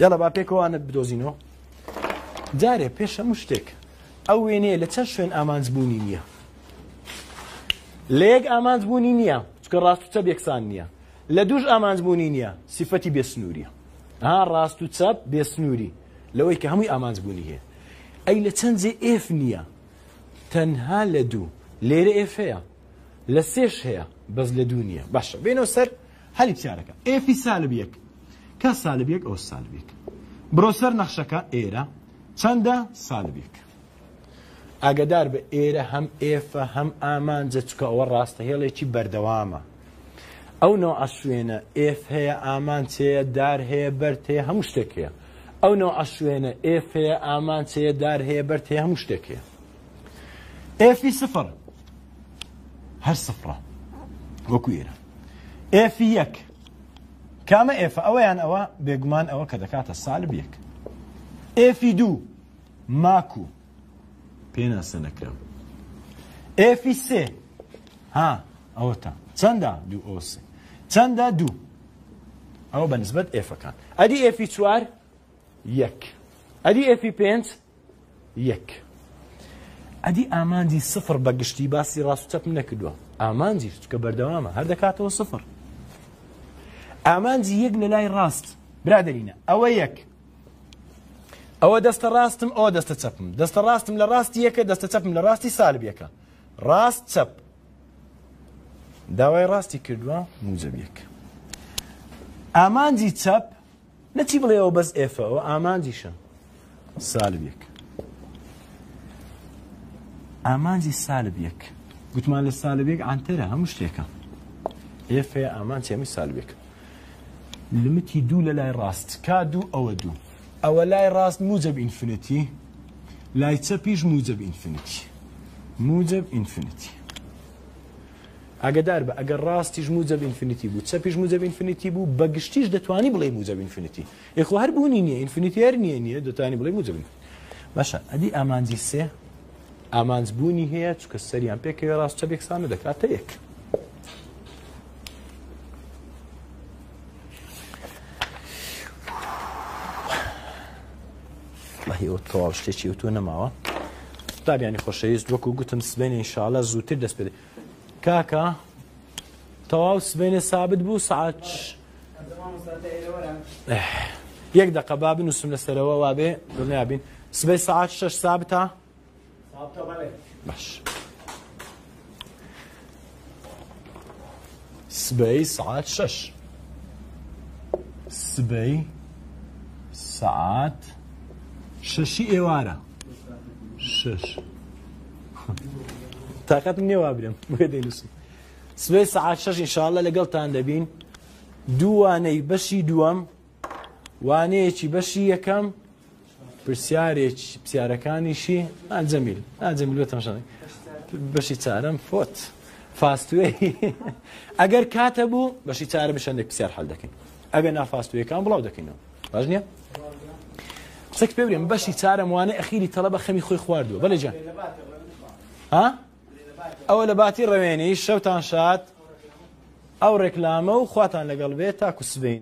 یلا با پیکو آن بدوزینو. داره پیش مشتک. اوینه لتشون آمانت بونینیا. لیگ آمانت بونینیا. چون راست و یک سانیا. لدوج آمانت بونینیا. صفتی بسنوریا. ها راستو تساب بسنوري لو هيك همي امانز بونيه اي لتنزي افنيا تنها لدو لير افيا لسيش هي بس لدونيا باشا بينو سر هل بتعرف اف سالب يك ك سالب يك او سالب يك بروسر نقشكا ايرا تندا سالب يك اقدر بايرا هم اف هم امانزتك او راست هي لي بردوامه او نوع الشوينه اف هي امانتي دار هي برتي همشتكي او نوع الشوينه اف هي امانتي دار هي برتي همشتكي اف صفر هر صفره وكويره اف يك كما اف او يعني او بيجمان او كدكات السالب يك اف دو ماكو بينا سنكرم اف سي ها اوتا تندا دو اوسي تندا دو او بالنسبه اف كان ادي اف تشوار يك ادي اف بينت يك ادي اماندي صفر بقشتي باسي راسو تب منكدو اماندي تكبر دوامه هر دكاتو صفر اماندي يقل لاي راست برادرينا او يك او دست راستم او دست تبم دست راستم لراستي يك دست تبم لراستي سالب يك راست تب داوای راستی کردووە موجب یەک ئامانجی چەپ نەچی بڵێ ئەوە بەس ئێفە ئەوە ئامانجیشە سالب یەک ئامانجی سالبیەک گوتمان لە سالبیەک ئانتەرە هەموو شتێکە ئێف هەیە ئامان چێمی سالبیەک لمتی دوو لە لای ڕاست کا دوو ئەوە دوو ئەوە لای ڕاست موجب ئینفینیتی لای چەپیش موجب ئینفینیتی موجب ئینفینیتی ئاگادار بە ئەگەر ڕاستیش موجب ئینفینیتی بوو چەپیش موجب ئینفینیتی بوو بەگشتیش دەتوانی بڵێ موجب ئینفینیتی یخۆ هەر بوونی نییە ئینفینیتی هەر نییە نییە دەتوانی بڵێ موجب باشە ئەدی ئامانجی سێ ئامانجبوونی هەیە چونکە سەریان پێکەوێ ڕاست چەپێک سانە دەکاتە یەک هیو تاو شتێکی وتو نەماوە قوتابیانی خۆشەویست وەکو گوتم سبەینێ ئینشاڵڵا زووتر دەست پێ دەین کاکا تەواو سبەینێ سابت بوو سعات یەک دەقە با بنووسم لەسەرەوە وابێ دڵنیابین سبەی سعات شەش سابتە باش سبەی سعات شەش سبەی سعات ششی ئێوارە شش تاقەتم نێ وابرێم بۆیە دەینووسم سبەی سەعات شەش ئینشاڵڵا لەگەڵتان دەبین دوو وانەی بەشی دووەم وانەیەکی بەشی یەکەم پرسیارێکی پرسیارەکانیشی ئاجەمیل ئاجەمیل بۆ تەماشاکەن بەشی چارەم فۆت فاستوێ ئەگەر کاتە بوو بەشی چارە بشەندێک پرسیار هەڵ دەکەین ئەگەر نافاستوویەکان بڵاو دەکەینەوە باش نییە سك بيبرم بشي تارة موانئ أخيري طلبة خمي خوي خواردو بلا جان ها أو لباتي رويني شوتان شات أو ركلامه وخواتان لقلبي تاكو سبين